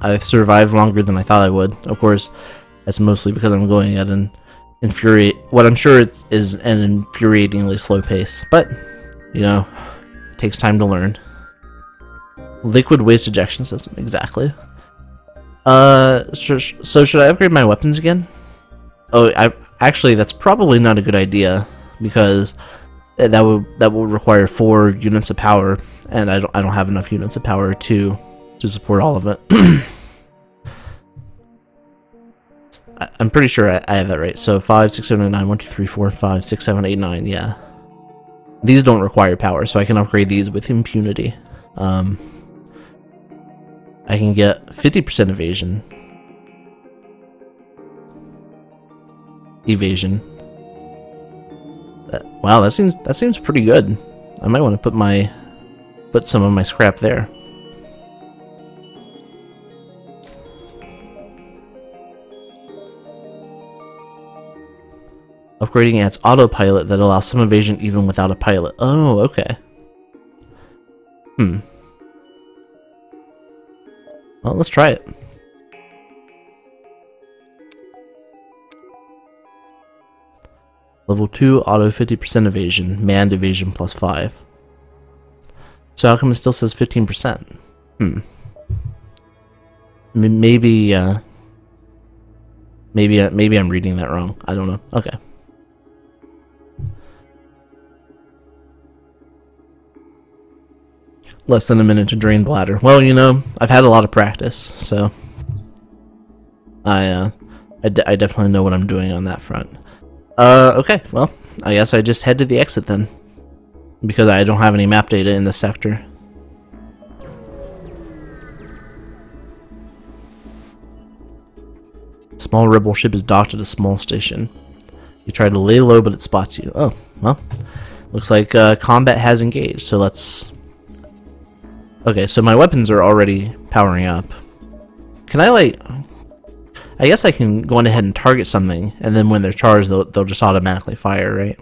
I've survived longer than I thought I would. Of course, that's mostly because I'm going at an infuriate what I'm sure is an infuriatingly slow pace, but you know, it takes time to learn. Liquid waste ejection system, exactly. Uh, so, so should I upgrade my weapons again? Oh, I actually that's probably not a good idea because. That will that will require four units of power, and I don't I don't have enough units of power to to support all of it. I, I'm pretty sure I, I have that right. So five, six, seven, eight, nine, one, two, three, four, five, six, seven, eight, nine. Yeah, these don't require power, so I can upgrade these with impunity. Um, I can get fifty percent evasion, evasion. That, wow, that seems that seems pretty good. I might want to put my put some of my scrap there. Upgrading adds autopilot that allows some evasion even without a pilot. Oh, okay. Hmm. Well, let's try it. Level two, auto fifty percent evasion, manned evasion plus five. So how come it still says fifteen percent? Hmm. M maybe, uh... Maybe, uh, maybe I'm reading that wrong. I don't know. Okay. Less than a minute to drain bladder. Well, you know, I've had a lot of practice, so I uh, I, de I definitely know what I'm doing on that front. Uh, okay, well, I guess I just head to the exit then, because I don't have any map data in this sector. Small rebel ship is docked at a small station. You try to lay low, but it spots you. Oh, well, looks like uh, combat has engaged, so let's... Okay, so my weapons are already powering up. Can I, like... I guess I can go on ahead and target something, and then when they're charged, they'll, they'll just automatically fire, right?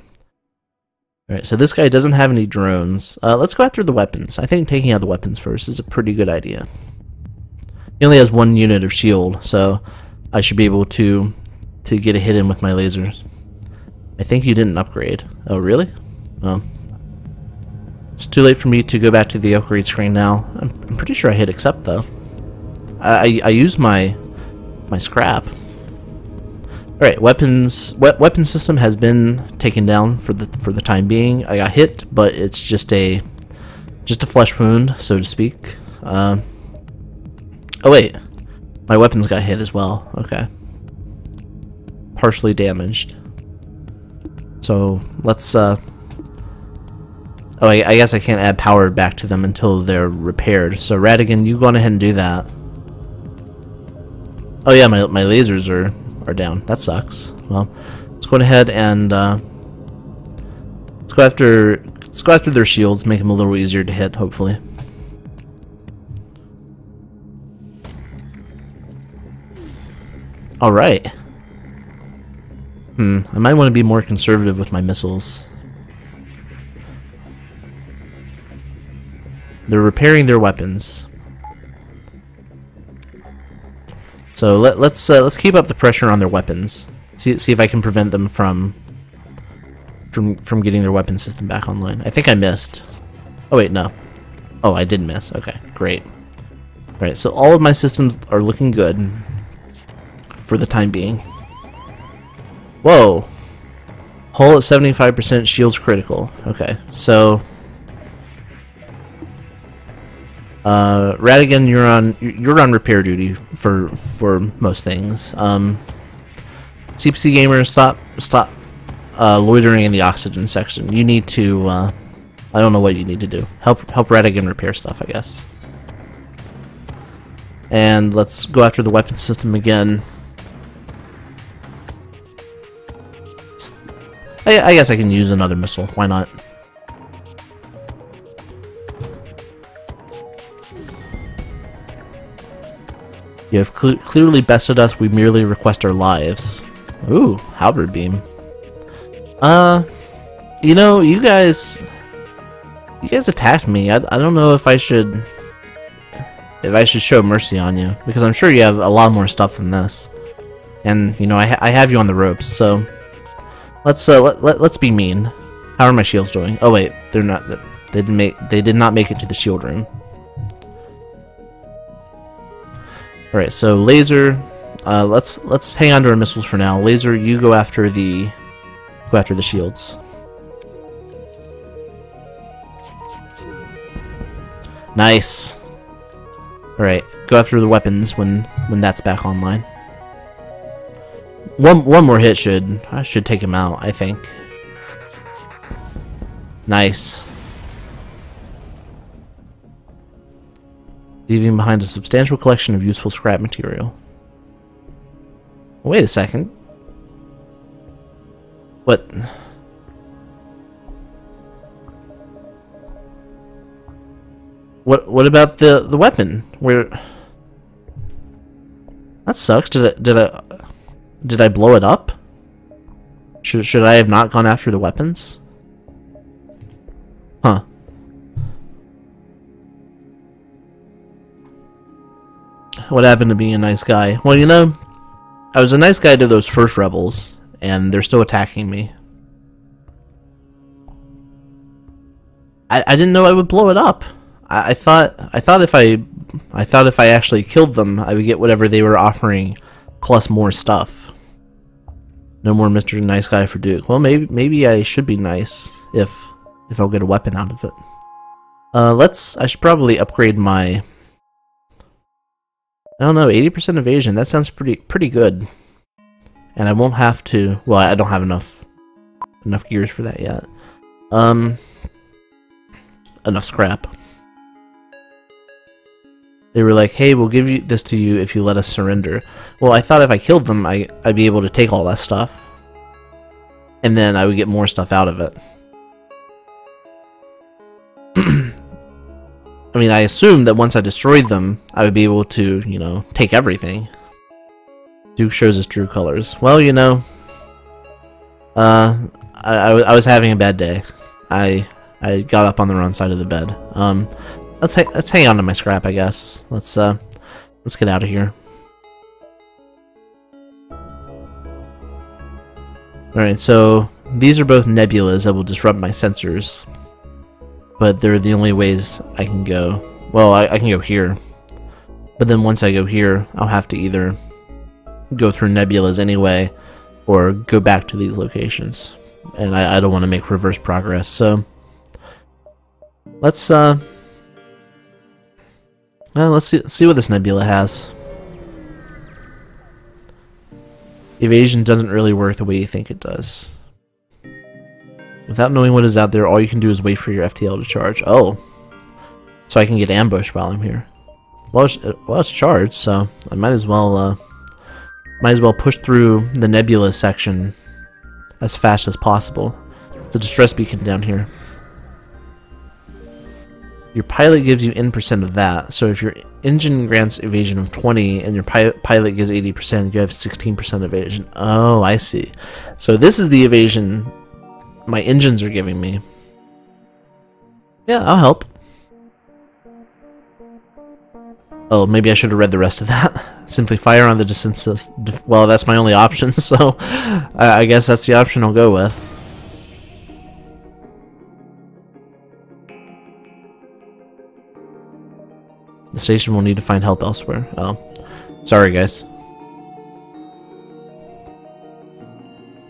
Alright, so this guy doesn't have any drones. Uh, let's go after the weapons. I think taking out the weapons first is a pretty good idea. He only has one unit of shield, so I should be able to, to get a hit in with my lasers. I think you didn't upgrade. Oh, really? Oh. It's too late for me to go back to the upgrade screen now. I'm, I'm pretty sure I hit accept though. I I, I used my my scrap. All right, weapons we, weapon system has been taken down for the for the time being. I got hit, but it's just a just a flesh wound, so to speak. Um, oh wait, my weapons got hit as well. Okay, partially damaged. So let's. Uh, Oh, I, I guess I can't add power back to them until they're repaired. So, Radigan, you go on ahead and do that. Oh yeah, my, my lasers are, are down. That sucks. Well, let's go ahead and uh, let's go after let's go after their shields. Make them a little easier to hit, hopefully. All right. Hmm. I might want to be more conservative with my missiles. They're repairing their weapons, so let, let's uh, let's keep up the pressure on their weapons. See see if I can prevent them from from from getting their weapon system back online. I think I missed. Oh wait, no. Oh, I did miss. Okay, great. All right, so all of my systems are looking good for the time being. Whoa, hull at seventy-five percent, shields critical. Okay, so. Uh, Radigan, you're on you're on repair duty for for most things. Um, C P C Gamer, stop stop uh, loitering in the oxygen section. You need to uh, I don't know what you need to do. Help help Radigan repair stuff, I guess. And let's go after the weapon system again. I, I guess I can use another missile. Why not? You have cl clearly bested us, we merely request our lives. Ooh, Halberd Beam. Uh, you know, you guys... You guys attacked me. I, I don't know if I should... If I should show mercy on you. Because I'm sure you have a lot more stuff than this. And, you know, I, ha I have you on the ropes, so... Let's, uh, let, let, let's be mean. How are my shields doing? Oh, wait, they're not... They didn't make, they did not make it to the shield room. All right, so laser, uh, let's let's hang on to our missiles for now. Laser, you go after the go after the shields. Nice. All right, go after the weapons when when that's back online. One one more hit should I should take him out, I think. Nice. Leaving behind a substantial collection of useful scrap material. Wait a second. What? What what about the the weapon? Where that sucks. Did I did I did I blow it up? Should should I have not gone after the weapons? Huh. What happened to being a nice guy? Well, you know, I was a nice guy to those first rebels, and they're still attacking me. I I didn't know I would blow it up. I, I thought I thought if I I thought if I actually killed them, I would get whatever they were offering, plus more stuff. No more Mister Nice Guy for Duke. Well, maybe maybe I should be nice if if I'll get a weapon out of it. Uh, let's. I should probably upgrade my. I don't know, eighty percent evasion. That sounds pretty pretty good. And I won't have to. Well, I don't have enough enough gears for that yet. Um, enough scrap. They were like, hey, we'll give you this to you if you let us surrender. Well, I thought if I killed them, I, I'd be able to take all that stuff. And then I would get more stuff out of it. I mean, I assumed that once I destroyed them, I would be able to, you know, take everything. Duke shows his true colors. Well, you know, uh, I, I, I was having a bad day. I I got up on the wrong side of the bed. Um... Let's ha let's hang on to my scrap, I guess. Let's uh, let's get out of here. All right, so these are both nebulas that will disrupt my sensors, but they're the only ways I can go. Well, I, I can go here, but then once I go here, I'll have to either go through nebulas anyway, or go back to these locations, and I, I don't want to make reverse progress. So let's uh. Well, let's see, see what this nebula has. Evasion doesn't really work the way you think it does. Without knowing what is out there, all you can do is wait for your F T L to charge. Oh. So I can get ambushed while I'm here. Well, it's, well, it's charged, so I might as well, uh, might as well push through the nebula section as fast as possible. It's a distress beacon down here. Your pilot gives you N percent of that, so if your engine grants evasion of twenty and your pi pilot gives eighty percent, you have sixteen percent evasion. Oh, I see. So this is the evasion my engines are giving me. Yeah, I'll help. Oh, maybe I should have read the rest of that. Simply fire on the defenses. Well, that's my only option, so I guess that's the option I'll go with. The station will need to find help elsewhere. Oh. Sorry, guys.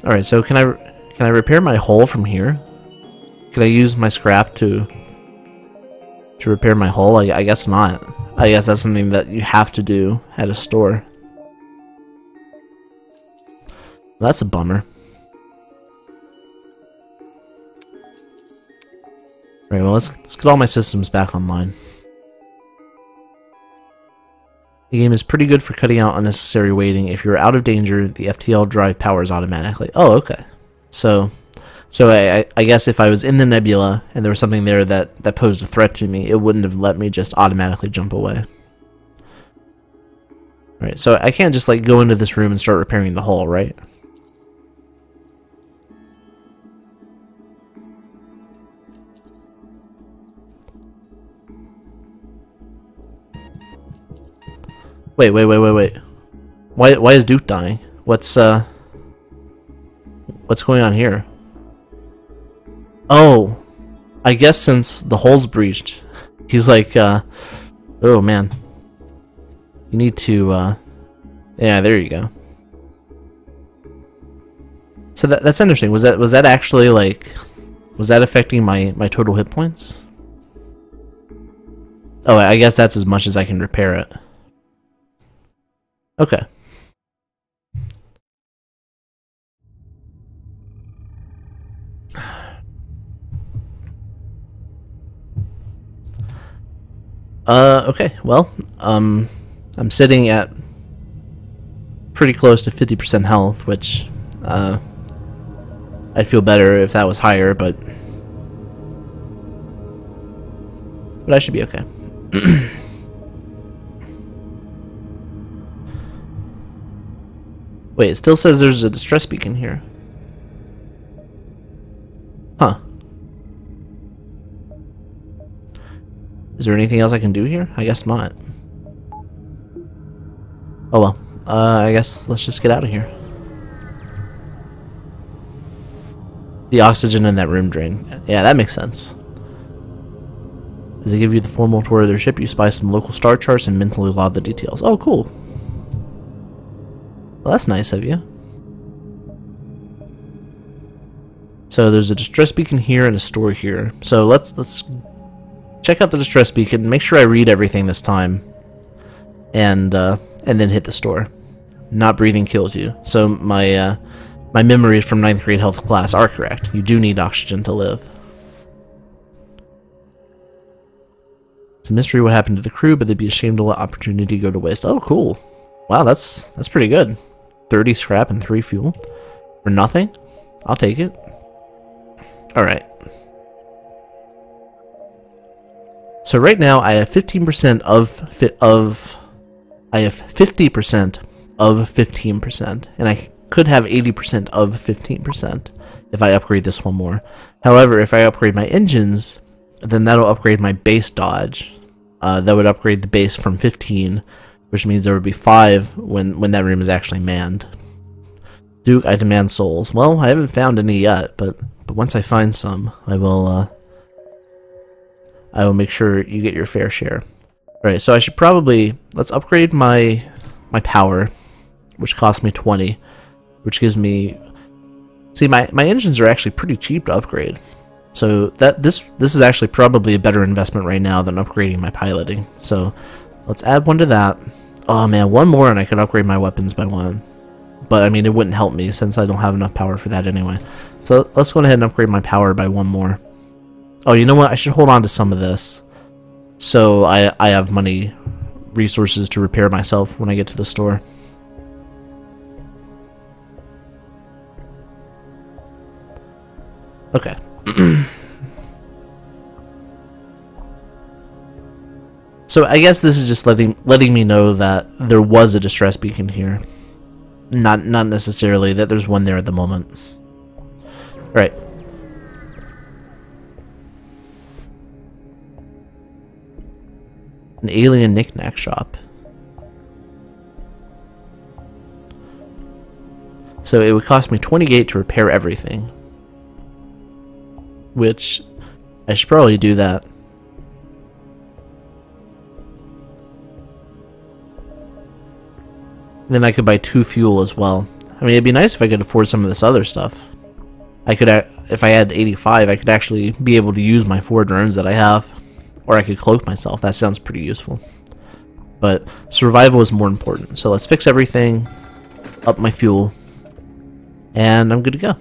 Alright, so can I can I repair my hull from here? Can I use my scrap to to repair my hull? I, I guess not. I guess that's something that you have to do at a store. That's a bummer. Alright, well, let's, let's get all my systems back online. The game is pretty good for cutting out unnecessary waiting. If you're out of danger, the F T L drive powers automatically. Oh, okay. So, so I, I guess if I was in the nebula and there was something there that, that posed a threat to me, it wouldn't have let me just automatically jump away. Alright, so I can't just like go into this room and start repairing the hull, right? Wait, wait, wait, wait, wait. Why, why is Duke dying? What's, uh... what's going on here? Oh! I guess since the hull's breached, he's like, uh... oh, man. You need to, uh... yeah, there you go. So that, that's interesting. Was that, was that actually, like... was that affecting my, my total hit points? Oh, I guess that's as much as I can repair it. Okay. Uh, okay, well, um, I'm sitting at pretty close to fifty percent health, which, uh, I'd feel better if that was higher, but, but I should be okay. Wait, it still says there's a distress beacon here. Huh. Is there anything else I can do here? I guess not. Oh well. Uh, I guess let's just get out of here. The oxygen in that room drain. Yeah, that makes sense. As they give you the formal tour of their ship, you spy some local star charts and mentally log the details. Oh, cool. Well, that's nice of you. So there's a distress beacon here and a store here. So let's let's check out the distress beacon. Make sure I read everything this time, and uh, and then hit the store. Not breathing kills you. So my uh, my memories from ninth grade health class are correct. You do need oxygen to live. It's a mystery what happened to the crew, but they'd be ashamed to let opportunity go to waste. Oh, cool. Wow, that's that's pretty good. thirty scrap and three fuel. For nothing? I'll take it. Alright. So right now I have fifteen percent of fi of I have fifty percent of fifteen percent, and I could have eighty percent of fifteen percent if I upgrade this one more. However, if I upgrade my engines, then that'll upgrade my base dodge. Uh, that would upgrade the base from fifteen, which means there would be five when, when that room is actually manned. Duke, I demand souls. Well, I haven't found any yet, but, but once I find some, I will uh, I will make sure you get your fair share. Alright, so I should probably... Let's upgrade my, my power, which costs me twenty, which gives me... See, my, my engines are actually pretty cheap to upgrade. So that this this is actually probably a better investment right now than upgrading my piloting. So let's add one to that. Oh man, one more and I could upgrade my weapons by one. But I mean, it wouldn't help me since I don't have enough power for that anyway. So let's go ahead and upgrade my power by one more. Oh, you know what? I should hold on to some of this. So I, I have money, resources to repair myself when I get to the store. Okay. So I guess this is just letting letting me know that there was a distress beacon here, not not necessarily that there's one there at the moment. All right. An alien knick-knack shop. So it would cost me twenty-eight to repair everything. Which, I should probably do that. Then I could buy two fuel as well. I mean, it'd be nice if I could afford some of this other stuff. I could, if I had eighty-five, I could actually be able to use my four drones that I have. Or I could cloak myself. That sounds pretty useful. But survival is more important. So let's fix everything, up my fuel, and I'm good to go.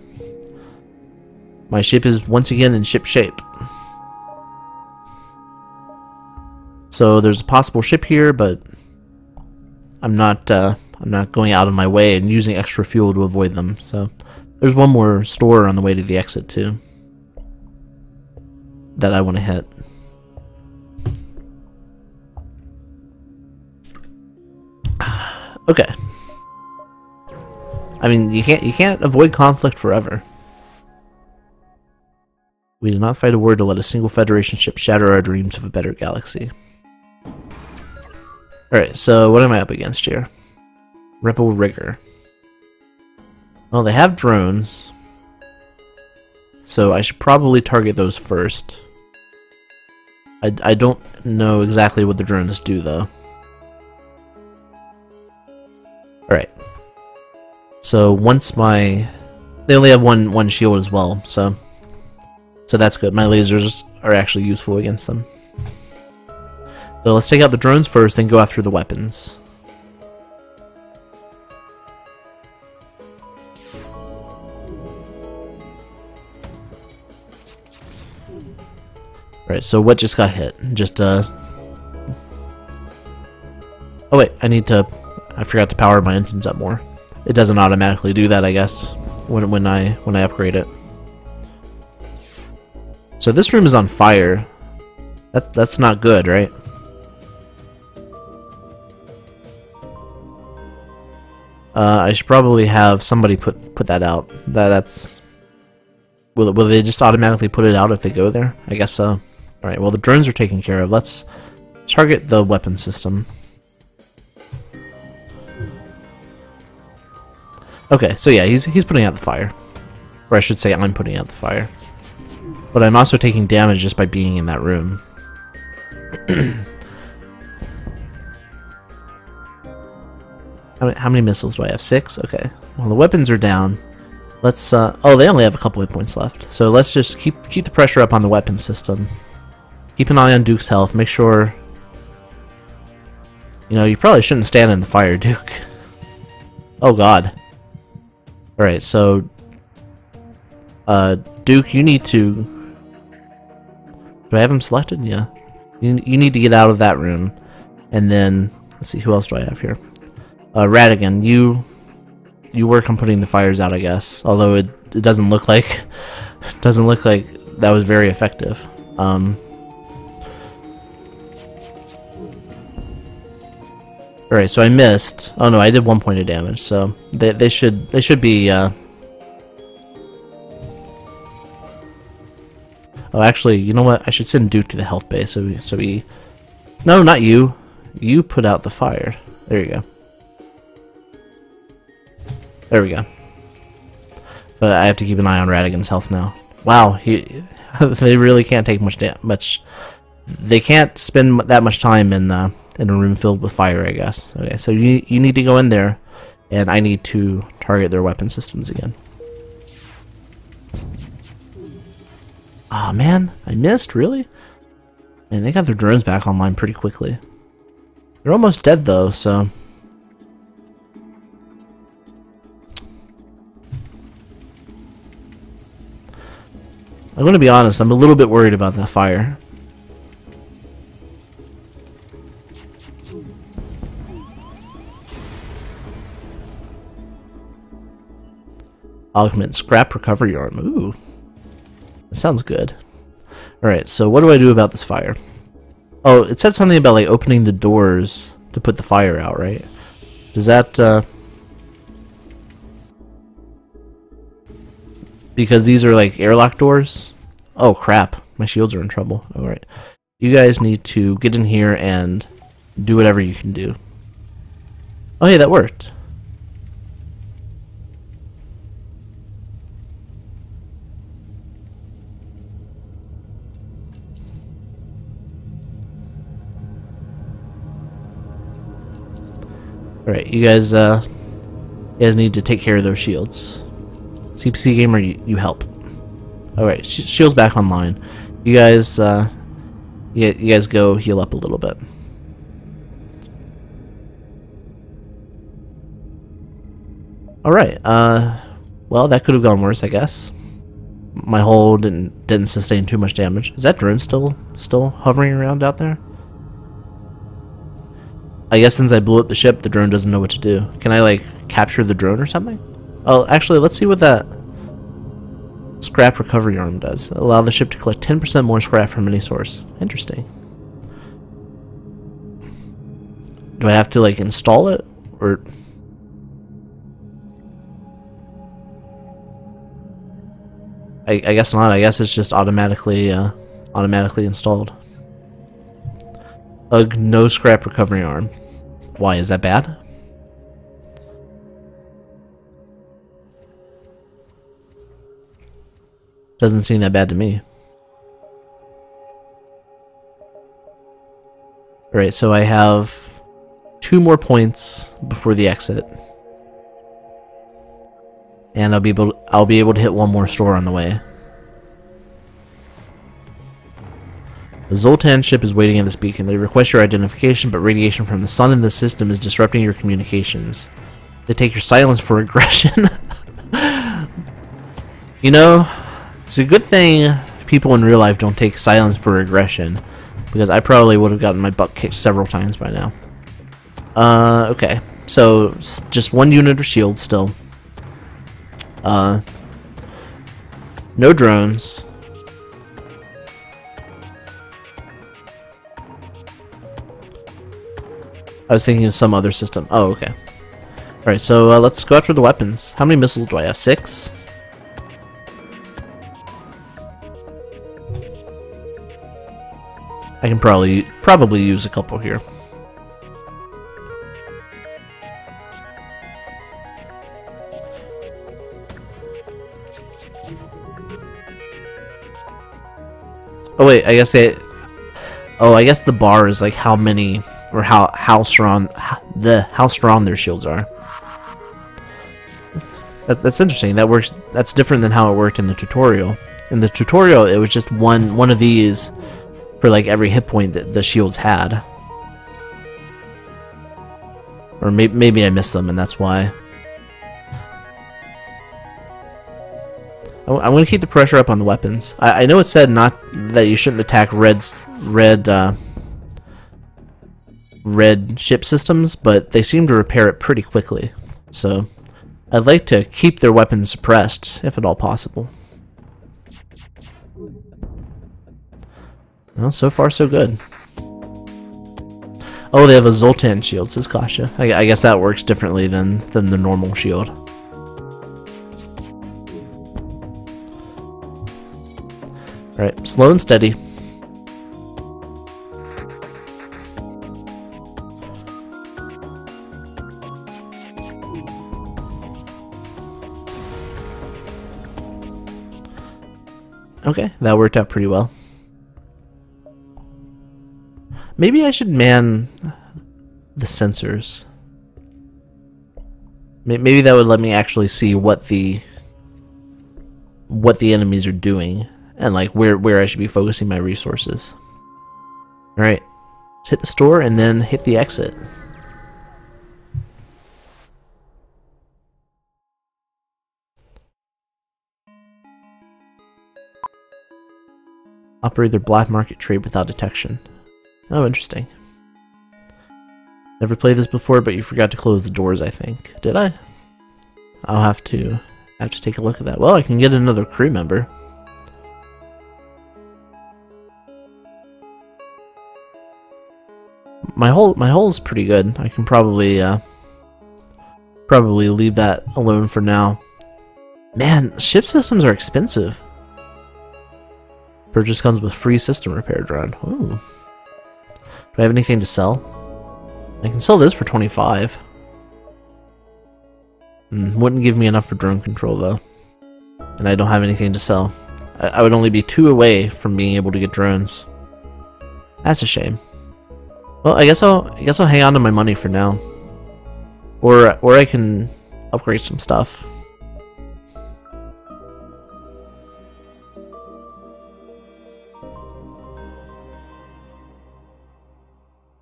My ship is once again in ship shape. So there's a possible ship here, but I'm not uh, I'm not going out of my way and using extra fuel to avoid them. So there's one more store on the way to the exit too that I want to hit. Okay. I mean, you can't you can't avoid conflict forever. We did not fight a war to let a single Federation ship shatter our dreams of a better galaxy. Alright, so what am I up against here? Rebel Rigger. Well, they have drones. So I should probably target those first. I, I don't know exactly what the drones do, though. Alright. So once my... They only have one, one shield as well, so... So that's good. My lasers are actually useful against them. So let's take out the drones first, then go after the weapons. Alright, so what just got hit? Just, uh... Oh wait, I need to... I forgot to power my engines up more. It doesn't automatically do that, I guess, when, when, I, when I upgrade it. So this room is on fire. That's, that's not good, right? Uh, I should probably have somebody put put that out. That that's. Will will they just automatically put it out if they go there? I guess so. All right. Well, the drones are taken care of. Let's target the weapon system. Okay. So yeah, he's he's putting out the fire, or I should say, I'm putting out the fire. But I'm also taking damage just by being in that room. How many missiles do I have? Six? Okay. Well, the weapons are down. Let's, uh... oh, they only have a couple hit points left. So let's just keep keep the pressure up on the weapon system. Keep an eye on Duke's health. Make sure... You know, you probably shouldn't stand in the fire, Duke. Oh, God. Alright, so... Uh, Duke, you need to... Do I have him selected? Yeah. You, you need to get out of that room. And then... Let's see, who else do I have here? Uh, Radigan, you you work on putting the fires out, I guess. Although it, it doesn't look like doesn't look like that was very effective. Um, all right, so I missed. Oh no, I did one point of damage. So they they should they should be. Uh... Oh, actually, you know what? I should send Duke to the health base. So so he. No, not you. You put out the fire. There you go. There we go. But I have to keep an eye on Radigan's health now. Wow, he, they really can't take much da much. They can't spend that much time in uh, in a room filled with fire, I guess. Okay, so you you need to go in there, and I need to target their weapon systems again. Ah, oh, man, I missed, really? Man, they got their drones back online pretty quickly. They're almost dead though, so. I'm going to be honest, I'm a little bit worried about that fire. Augment scrap recovery arm. Ooh. That sounds good. Alright, so what do I do about this fire? Oh, it said something about like opening the doors to put the fire out, right? Does that... Uh... Because these are like airlock doors. Oh crap, my shields are in trouble. Alright. You guys need to get in here and do whatever you can do. Oh hey, that worked. Alright, you guys uh you guys need to take care of those shields. C P C Gamer, you, you help. Alright, shield's back online. You guys, uh, you, you guys go heal up a little bit. Alright, uh, well, that could have gone worse, I guess. My hull didn't, didn't sustain too much damage. Is that drone still, still hovering around out there? I guess since I blew up the ship, the drone doesn't know what to do. Can I, like, capture the drone or something? Oh, actually, let's see what that scrap recovery arm does. Allow the ship to collect ten percent more scrap from any source. Interesting. Do I have to, like, install it? Or... I, I guess not. I guess it's just automatically, uh, automatically installed. Ugh, no scrap recovery arm. Why, is that bad? Doesn't seem that bad to me. Alright, so I have two more points before the exit. And I'll be able to, I'll be able to hit one more store on the way. The Zoltan ship is waiting at this beacon. They request your identification, but radiation from the sun in the system is disrupting your communications. They take your silence for aggression. You know... It's a good thing people in real life don't take silence for aggression, because I probably would have gotten my butt kicked several times by now. Uh, okay, so just one unit of shield still. Uh, no drones. I was thinking of some other system. Oh, okay. All Alright, so uh, let's go after the weapons. How many missiles do I have? Six? I can probably probably use a couple here. Oh wait, I guess they. Oh, I guess the bar is like how many or how how strong the how strong their shields are. That, that's interesting. That works. That's different than how it worked in the tutorial. In the tutorial, it was just one one of these for like every hit point that the shields had. Or maybe maybe I missed them, and that's why. I'm gonna keep the pressure up on the weapons. I, I know it said not that you shouldn't attack red red uh, red ship systems, but they seem to repair it pretty quickly. So I'd like to keep their weapons suppressed if at all possible. Well, so far so good. Oh, they have a Zoltan shield, says Kasha. I, I guess that works differently than than the normal shield. Alright, slow and steady. Okay, that worked out pretty well. Maybe I should man the sensors. Maybe that would let me actually see what the what the enemies are doing. And like where where I should be focusing my resources. All right, let's hit the store and then hit the exit. Operate their black market trade without detection. Oh, interesting. Never played this before, but you forgot to close the doors. I think did I? I'll have to I have to take a look at that. Well, I can get another crew member. My hole, my hole's pretty good. I can probably, uh, probably leave that alone for now. Man, ship systems are expensive. Purchase comes with free system repair drone. Ooh. Do I have anything to sell? I can sell this for twenty-five. Mm, wouldn't give me enough for drone control though, and I don't have anything to sell. I, I would only be two away from being able to get drones. That's a shame. Well, I guess I'll I guess I'll hang on to my money for now, or or I can upgrade some stuff.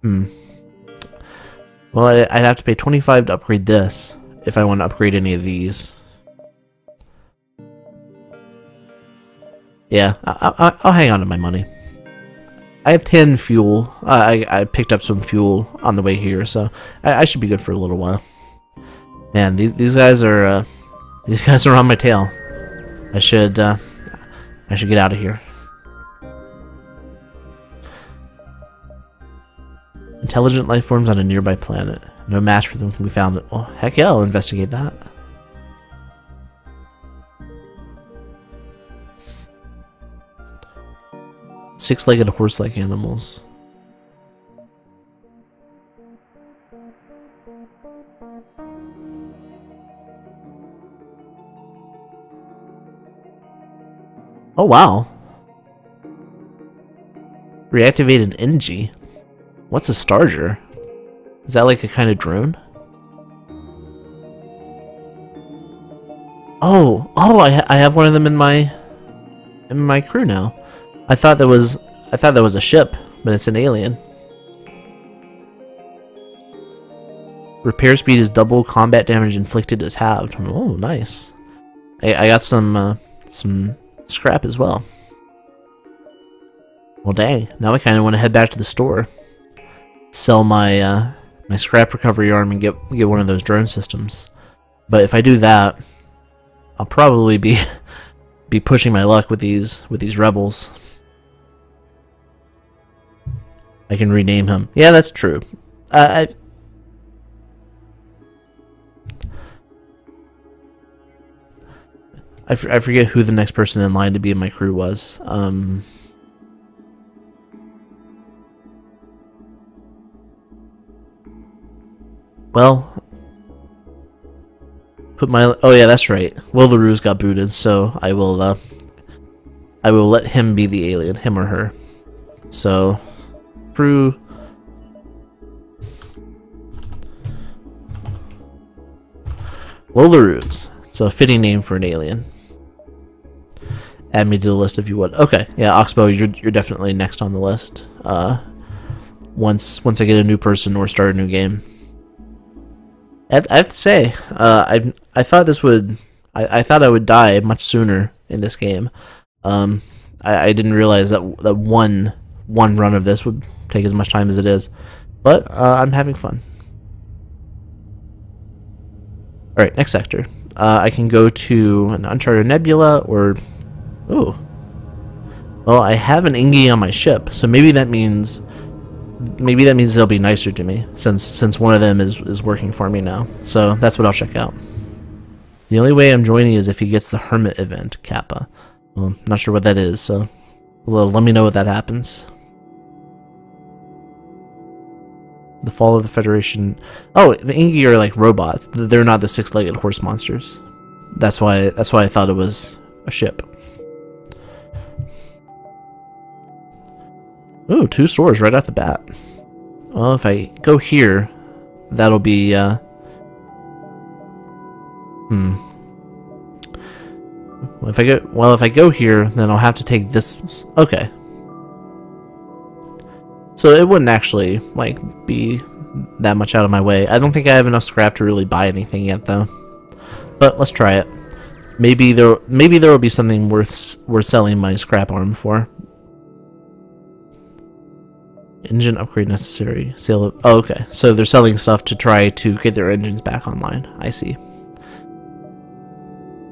Hmm. Well, I, I'd have to pay twenty-five to upgrade this if I want to upgrade any of these. Yeah, I, I, I'll hang on to my money. I have ten fuel. Uh, I, I picked up some fuel on the way here, so I, I should be good for a little while. Man, these these guys are uh, these guys are on my tail. I should uh, I should get out of here. Intelligent life forms on a nearby planet. No match for them can be found. Well, heck yeah, I'll investigate that. Six-legged horse-like animals. Oh wow! Reactivated Engi. What's a Starger? Is that like a kind of drone? Oh, oh! I ha I have one of them in my in my crew now. I thought that was I thought that was a ship, but it's an alien. Repair speed is double, combat damage inflicted is halved. Oh, nice! I, I got some uh, some scrap as well. Well, dang! Now I kind of want to head back to the store, sell my uh, my scrap recovery arm, and get get one of those drone systems. But if I do that, I'll probably be be pushing my luck with these with these rebels. I can rename him. Yeah, that's true. Uh, I I, f I forget who the next person in line to be in my crew was. Um, well, put my, oh yeah, that's right. Will LaRue's got booted, so I will, uh, I will let him be the alien, him or her. So, crew. Will LaRue's. It's a fitting name for an alien. Add me to the list if you would. Okay, yeah, Oxbow, you're you're definitely next on the list. Uh, once once I get a new person or start a new game. I, I have to say, uh, I I thought this would, I I thought I would die much sooner in this game. Um, I, I didn't realize that that one one run of this would take as much time as it is, but uh, I'm having fun. All right, next sector. Uh, I can go to an Uncharted Nebula or, ooh, well, I have an Engi on my ship, so maybe that means, maybe that means they'll be nicer to me since since one of them is is working for me now. So that's what I'll check out. The only way I'm joining is if he gets the Hermit event, Kappa. Well, I'm not sure what that is, so let me know if that happens. The fall of the Federation. Oh, the Engi are like robots. They're not the six-legged horse monsters. That's why. That's why I thought it was a ship. Ooh, two stores right off the bat. Well, if I go here, that'll be. Uh, hmm. Well, if I go, well, if I go here, then I'll have to take this. Okay. So it wouldn't actually, like, be that much out of my way. I don't think I have enough scrap to really buy anything yet, though. But let's try it. Maybe there, maybe there will be something worth worth selling my scrap arm for. Engine upgrade necessary. Sale of, oh, okay. So they're selling stuff to try to get their engines back online. I see.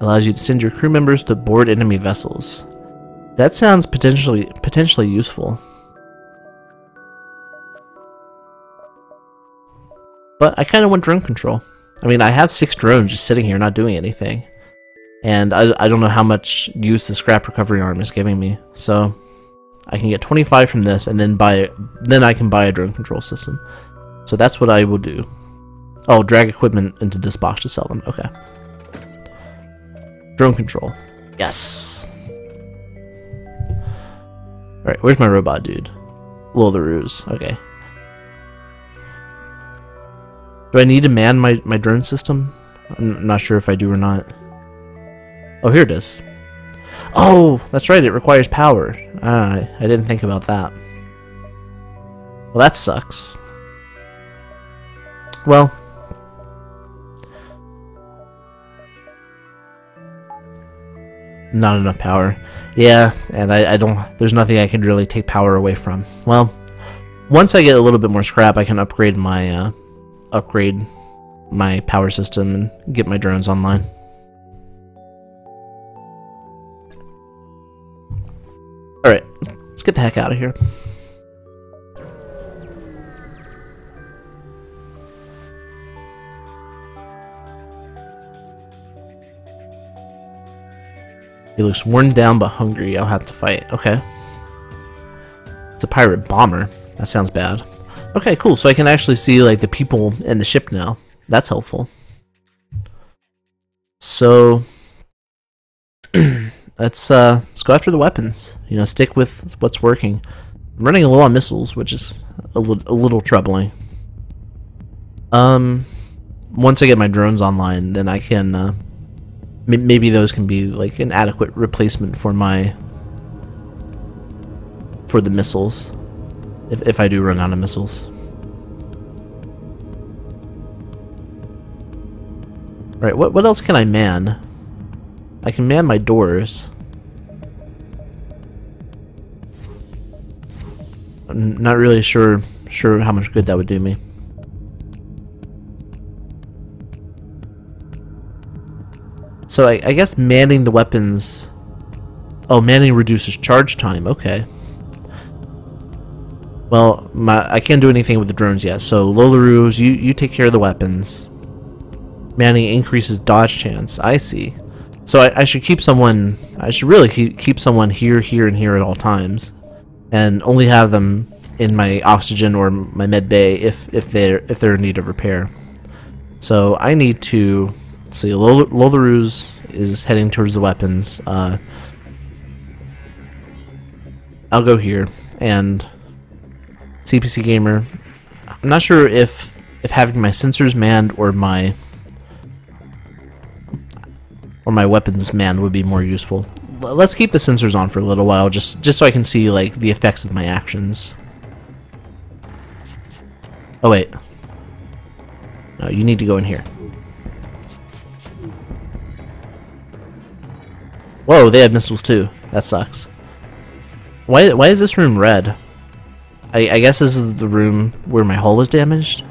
Allows you to send your crew members to board enemy vessels. That sounds potentially potentially useful. But I kind of want drone control. I mean, I have six drones just sitting here not doing anything. And I, I don't know how much use the scrap recovery arm is giving me. So I can get twenty-five from this and then buy, then I can buy a drone control system. So that's what I will do. Oh, drag equipment into this box to sell them. Okay. Drone control. Yes. Alright, where's my robot dude? Lil the Ruse. Okay. Do I need to man my, my drone system? I'm not sure if I do or not. Oh, here it is. Oh, that's right, it requires power. Ah, I didn't think about that. Well, that sucks. Well. Not enough power. Yeah, and I, I don't... There's nothing I can really take power away from. Well, once I get a little bit more scrap, I can upgrade my... Uh, upgrade my power system and get my drones online. Alright, let's get the heck out of here. He looks worn down but hungry. I'll have to fight. Okay. It's a pirate bomber. That sounds bad. Okay, cool. So I can actually see like the people in the ship now. That's helpful. So let's uh, let's go after the weapons. You know, stick with what's working. I'm running low on missiles, which is a, li a little troubling. Um, once I get my drones online, then I can uh, m maybe those can be like an adequate replacement for my for the missiles. If, if I do run out of missiles. Alright, what, what else can I man? I can man my doors. I'm not really sure sure how much good that would do me. So I, I guess manning the weapons... Oh, manning reduces charge time, okay. Well, my, I can't do anything with the drones yet, so Lolaroos, you, you take care of the weapons. Manning increases dodge chance, I see. So So I, I should keep someone, I should really keep, keep someone here, here, and here at all times. And only have them in my oxygen or my med bay if, if, they're, if they're in need of repair. So I need to, let's see, Lotharuz is heading towards the weapons. Uh, I'll go here, and C P C Gamer, I'm not sure if, if having my sensors manned or my or my weapons manned would be more useful. Let's keep the sensors on for a little while, just just so I can see like the effects of my actions. Oh wait, no, you need to go in here. Whoa, they have missiles too. That sucks. Why why is this room red? I, I guess this is the room where my hull is damaged,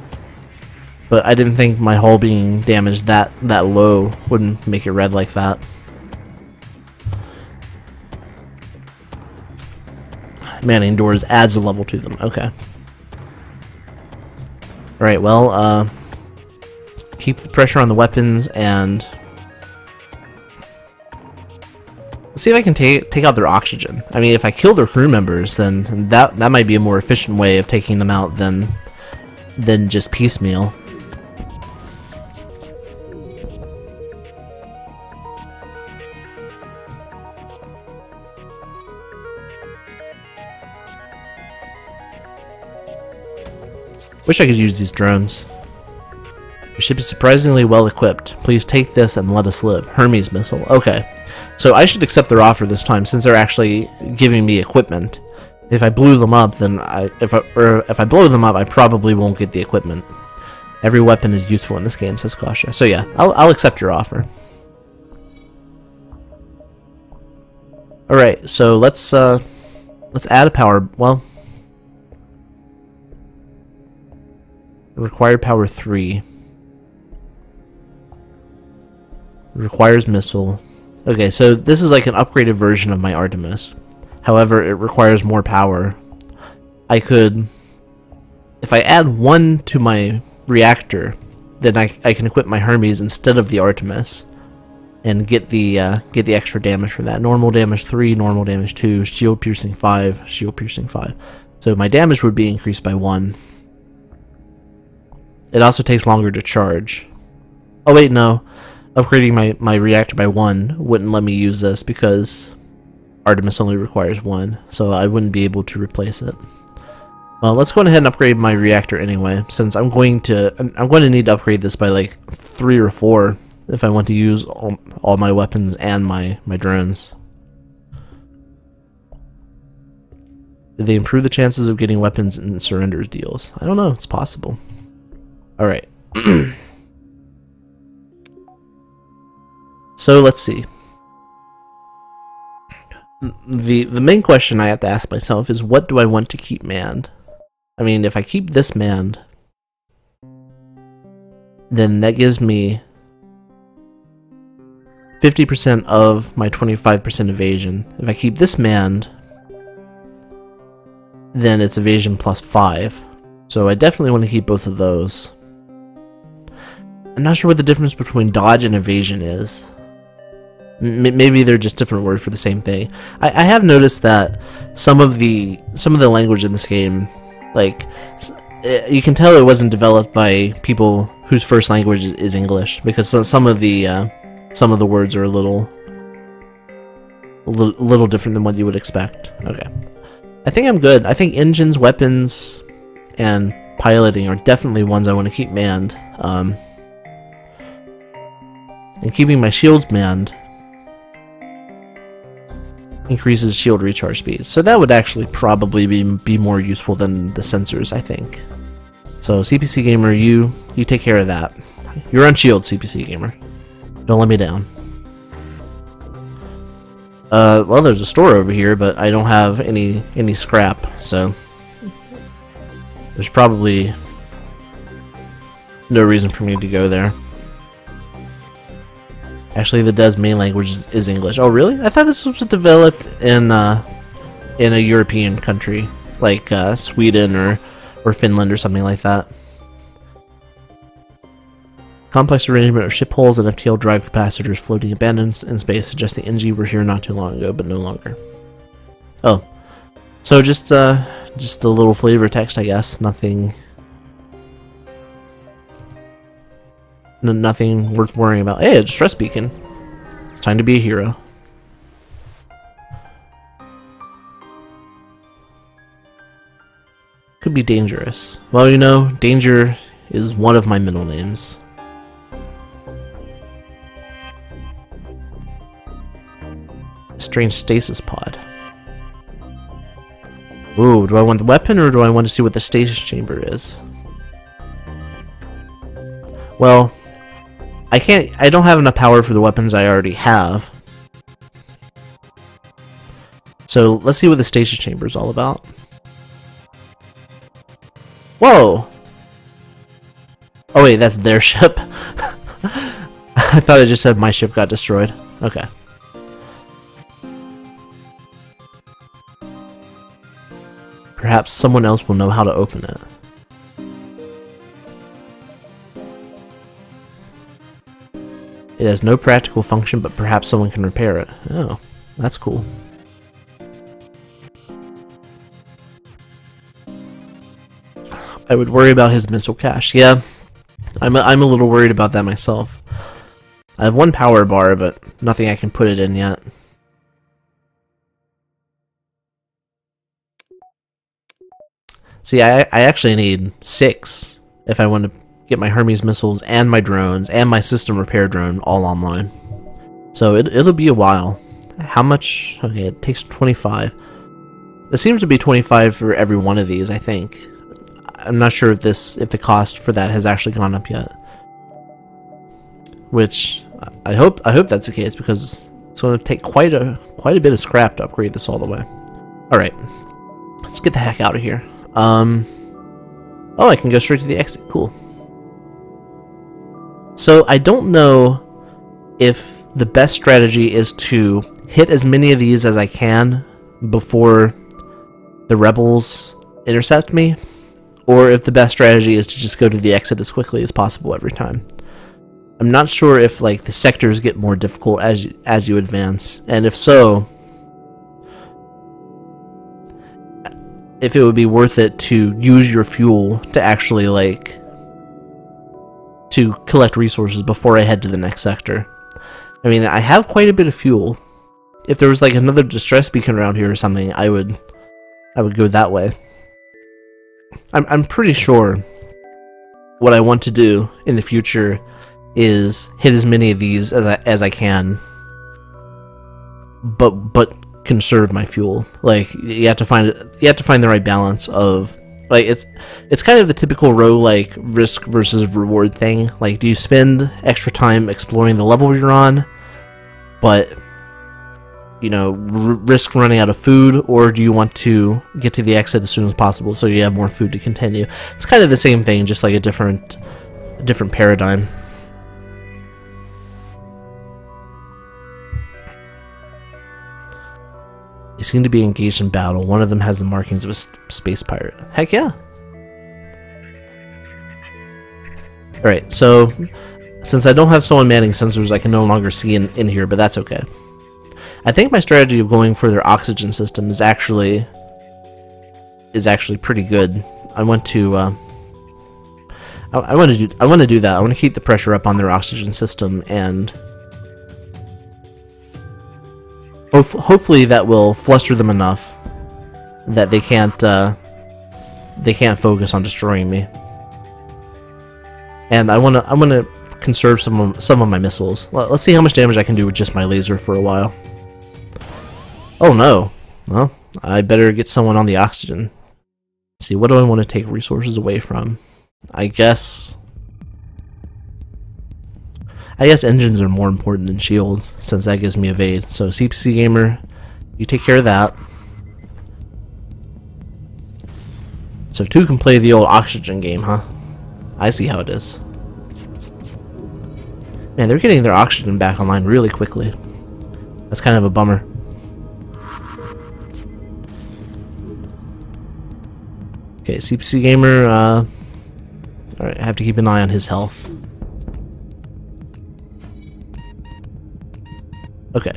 but I didn't think my hull being damaged that that low wouldn't make it red like that. Manning doors adds a level to them. Okay. All right. Well, uh, keep the pressure on the weapons and let's see if I can take take out their oxygen. I mean, if I kill their crew members, then that that might be a more efficient way of taking them out than than just piecemeal. Wish I could use these drones. Your ship is surprisingly well equipped. Please take this and let us live. Hermes missile. Okay. So I should accept their offer this time since they're actually giving me equipment. If I blew them up, then I if I or if I blow them up, I probably won't get the equipment. Every weapon is useful in this game, says Kasha. So yeah, I'll I'll accept your offer. All right. So let's uh let's add a power well required power three. Requires missile. Okay, so this is like an upgraded version of my Artemis. However, it requires more power. I could... If I add one to my reactor, then I, I can equip my Hermes instead of the Artemis. And get the uh, get the extra damage for that. Normal damage three, normal damage two, shield piercing five, shield piercing five. So my damage would be increased by one. It also takes longer to charge. Oh wait, no. Upgrading my, my reactor by one wouldn't let me use this because Artemis only requires one, so I wouldn't be able to replace it. Well, let's go ahead and upgrade my reactor anyway, since I'm going to I'm going to need to upgrade this by like three or four if I want to use all, all my weapons and my, my drones. Did they improve the chances of getting weapons and surrender deals? I don't know, it's possible. Alright. So let's see. The the main question I have to ask myself is what do I want to keep manned? I mean, if I keep this manned, then that gives me fifty percent of my twenty-five percent evasion. If I keep this manned, then it's evasion plus five. So I definitely want to keep both of those. I'm not sure what the difference between dodge and evasion is. M maybe they're just different words for the same thing. I, I have noticed that some of the some of the language in this game, like you can tell it wasn't developed by people whose first language is, is English, because some of the uh, some of the words are a little a li little different than what you would expect. Okay, I think I'm good. I think engines, weapons, and piloting are definitely ones I want to keep manned. Um, And keeping my shields manned increases shield recharge speed. So that would actually probably be, be more useful than the sensors, I think. So C P C Gamer, you, you take care of that. You're on shield, C P C Gamer. Don't let me down. Uh, well, there's a store over here, but I don't have any, any scrap, so... There's probably no reason for me to go there. Actually, the dev's main language is, is English. Oh, really? I thought this was developed in uh, in a European country, like uh, Sweden or or Finland or something like that. Complex arrangement of ship holes and F T L drive capacitors floating abandoned in space suggests the Engi were here not too long ago, but no longer. Oh. So just, uh, just a little flavor text, I guess. Nothing... No, nothing worth worrying about. Hey, a distress beacon. It's time to be a hero. Could be dangerous. Well, you know, danger is one of my middle names. Strange stasis pod. Ooh, do I want the weapon or do I want to see what the stasis chamber is? Well, I can't. I don't have enough power for the weapons I already have. So let's see what the stasis chamber is all about. Whoa! Oh wait, that's their ship. I thought it just said my ship got destroyed. Okay. Perhaps someone else will know how to open it. It has no practical function, but perhaps someone can repair it. Oh, that's cool. I would worry about his missile cache. Yeah, I'm a, I'm a little worried about that myself. I have one power bar, but nothing I can put it in yet. See, I, I actually need six if I want to get my Hermes missiles and my drones and my system repair drone all online. So it, it'll be a while. How much? Okay, it takes twenty-five. It seems to be twenty-five for every one of these, I think. I'm not sure if this, if the cost for that has actually gone up yet. Which I hope, I hope that's the case, because it's going to take quite a, quite a bit of scrap to upgrade this all the way. All right, let's get the heck out of here. Um. Oh, I can go straight to the exit. Cool. So I don't know if the best strategy is to hit as many of these as I can before the rebels intercept me, or if the best strategy is to just go to the exit as quickly as possible every time. I'm not sure if like the sectors get more difficult as you, as you advance, and if so, if it would be worth it to use your fuel to actually like to collect resources before I head to the next sector. I mean, I have quite a bit of fuel. If there was like another distress beacon around here or something, I would I would go that way. I'm, I'm pretty sure what I want to do in the future is hit as many of these as I, as I can, but but conserve my fuel. Like, you have to find you have to find the right balance of like it's it's kind of the typical row like risk versus reward thing. Like, do you spend extra time exploring the level you're on, but you know, r risk running out of food, or do you want to get to the exit as soon as possible so you have more food to continue? It's kind of the same thing, just like a different, a different paradigm. They seem to be engaged in battle. One of them has the markings of a space pirate. Heck yeah! Alright, so since I don't have someone manning sensors, I can no longer see in, in here, but that's okay. I think my strategy of going for their oxygen system is actually is actually pretty good. I want to uh, I, I want to do I want to do that. I want to keep the pressure up on their oxygen system, and ho hopefully that will fluster them enough that they can't uh, they can't focus on destroying me. And I want to I want to conserve some of, some of my missiles. Let's see how much damage I can do with just my laser for a while. Oh no. Well, I better get someone on the oxygen. Let's see, what do I want to take resources away from? I guess... I guess engines are more important than shields, since that gives me evade. So C P C Gamer, you take care of that. So two can play the old oxygen game, huh? I see how it is. Man, they're getting their oxygen back online really quickly. That's kind of a bummer. Okay, C P C Gamer, uh... alright, I have to keep an eye on his health. Okay.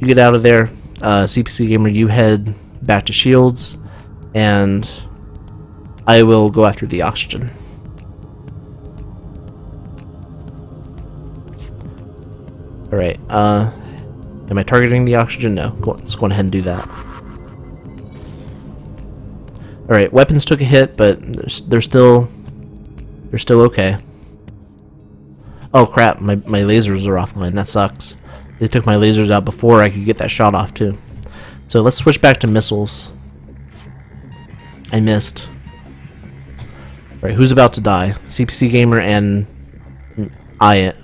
You get out of there. Uh, C P C Gamer, you head back to Shields, and I will go after the oxygen. Alright, uh, am I targeting the oxygen? No. Go on, let's go ahead and do that. Alright, weapons took a hit, but they're, they're still, they're still okay. Oh crap, my, my lasers are offline, that sucks. They took my lasers out before I could get that shot off too. So let's switch back to missiles. I missed. Alright, who's about to die? C P C Gamer and I.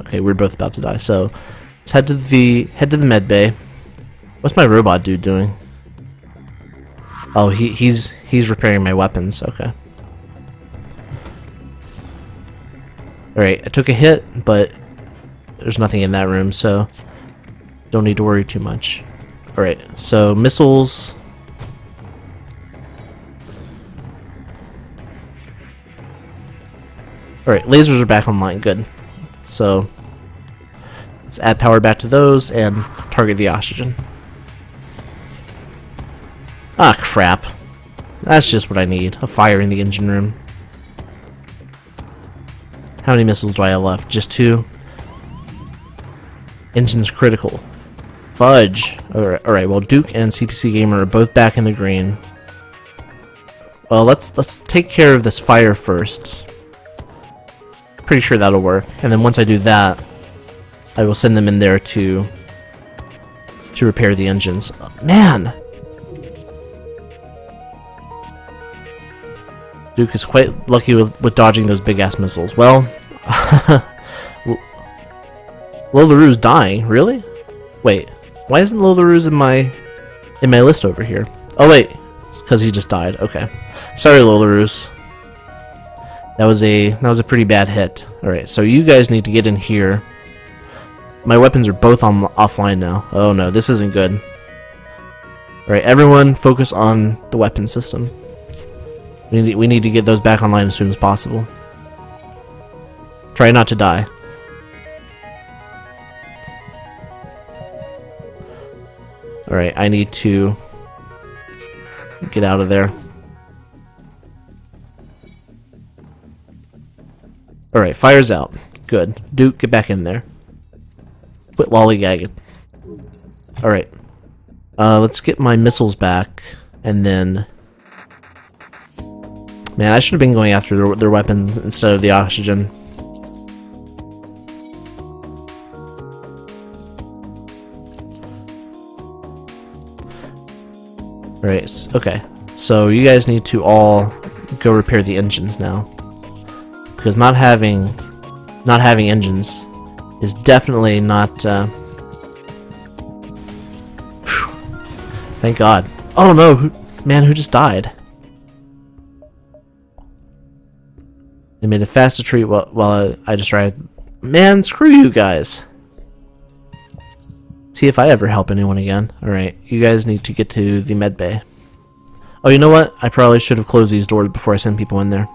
Okay, we're both about to die, so let's head to the head to the med bay. What's my robot dude doing? Oh, he he's he's repairing my weapons. Okay. All right, I took a hit, but there's nothing in that room, so don't need to worry too much. All right, so missiles. All right, lasers are back online. Good. So let's add power back to those and target the oxygen. Ah, crap. That's just what I need. A fire in the engine room. How many missiles do I have left? Just two? Engine's critical. Fudge. Alright, alright, well, Duke and C P C Gamer are both back in the green. Well, let's, let's take care of this fire first. Pretty sure that'll work. And then once I do that, I will send them in there to to repair the engines. Oh, man! Duke is quite lucky with, with dodging those big-ass missiles. Well, Lolaru's dying. Really? Wait, why isn't Lolaru's in my in my list over here? Oh wait, it's because he just died. Okay, sorry, Lolaru's. That was a that was a pretty bad hit. All right, so you guys need to get in here. My weapons are both on offline now. Oh no, this isn't good. All right, everyone, focus on the weapon system. We need we need to get those back online as soon as possible. Try not to die. All right, I need to get out of there. Alright, fire's out. Good. Duke, get back in there. Quit lollygagging. Alright. Uh, let's get my missiles back, and then... Man, I should have been going after their, their weapons instead of the oxygen. Alright, okay. So you guys need to all go repair the engines now. Because not having, not having engines is definitely not. Uh, thank God. Oh no, who, man, who just died? They made a fast retreat while, while I, I just tried. Man, screw you guys. See if I ever help anyone again. All right, you guys need to get to the med bay. Oh, you know what? I probably should have closed these doors before I send people in there.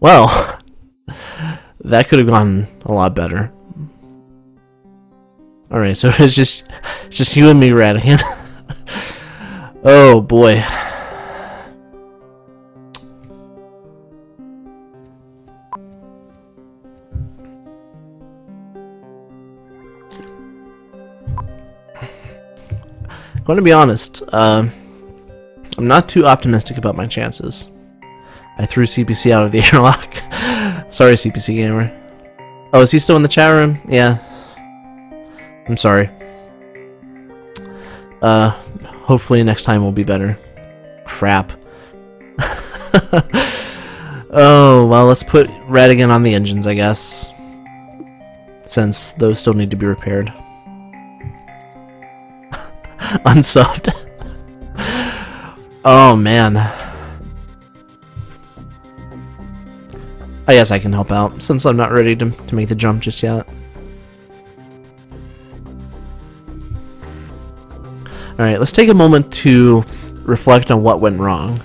Well, that could have gone a lot better. Alright, so it's just it's just you and me, Radigan. Oh boy. I'm going to be honest, um uh, I'm not too optimistic about my chances. I threw C P C out of the airlock. Sorry, C P C Gamer. Oh, is he still in the chat room? Yeah. I'm sorry. Uh, hopefully next time will be better. Crap. Oh, well, let's put Radigan on the engines, I guess. Since those still need to be repaired. Unsubbed. Oh man. I guess I can help out since I'm not ready to, to make the jump just yet. Alright, let's take a moment to reflect on what went wrong.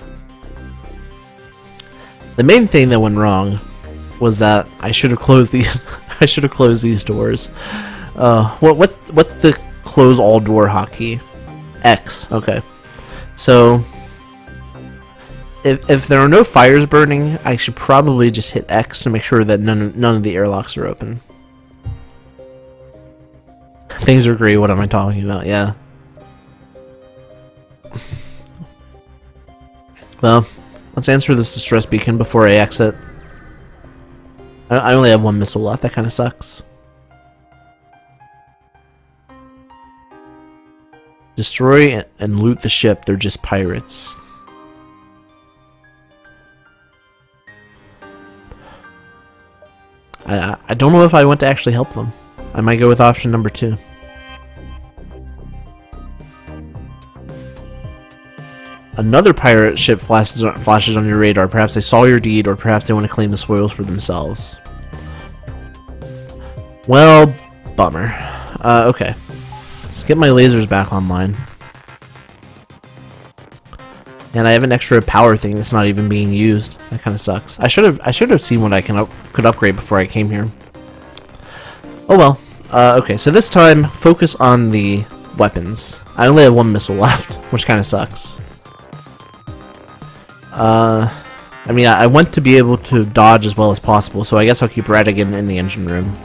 The main thing that went wrong was that I should have closed these. I should have closed these doors. Uh, what what's what's the close all door hotkey? X. Okay. So if if there are no fires burning, I should probably just hit X to make sure that none none of the airlocks are open. Things are great. What am I talking about? Yeah. Well, let's answer this distress beacon before I exit. I only have one missile left. That kind of sucks. Destroy and loot the ship. They're just pirates. I, I don't know if I want to actually help them. I might go with option number two. Another pirate ship flashes on, flashes on your radar. Perhaps they saw your deed, or perhaps they want to claim the spoils for themselves. Well, bummer. Uh, okay. Let's get my lasers back online. And I have an extra power thing that's not even being used. That kind of sucks. I should have I should have seen what I can up, could upgrade before I came here. Oh well. Uh, okay, so this time, focus on the weapons. I only have one missile left, which kind of sucks. Uh, I mean, I, I want to be able to dodge as well as possible, so I guess I'll keep Radigan in the engine room.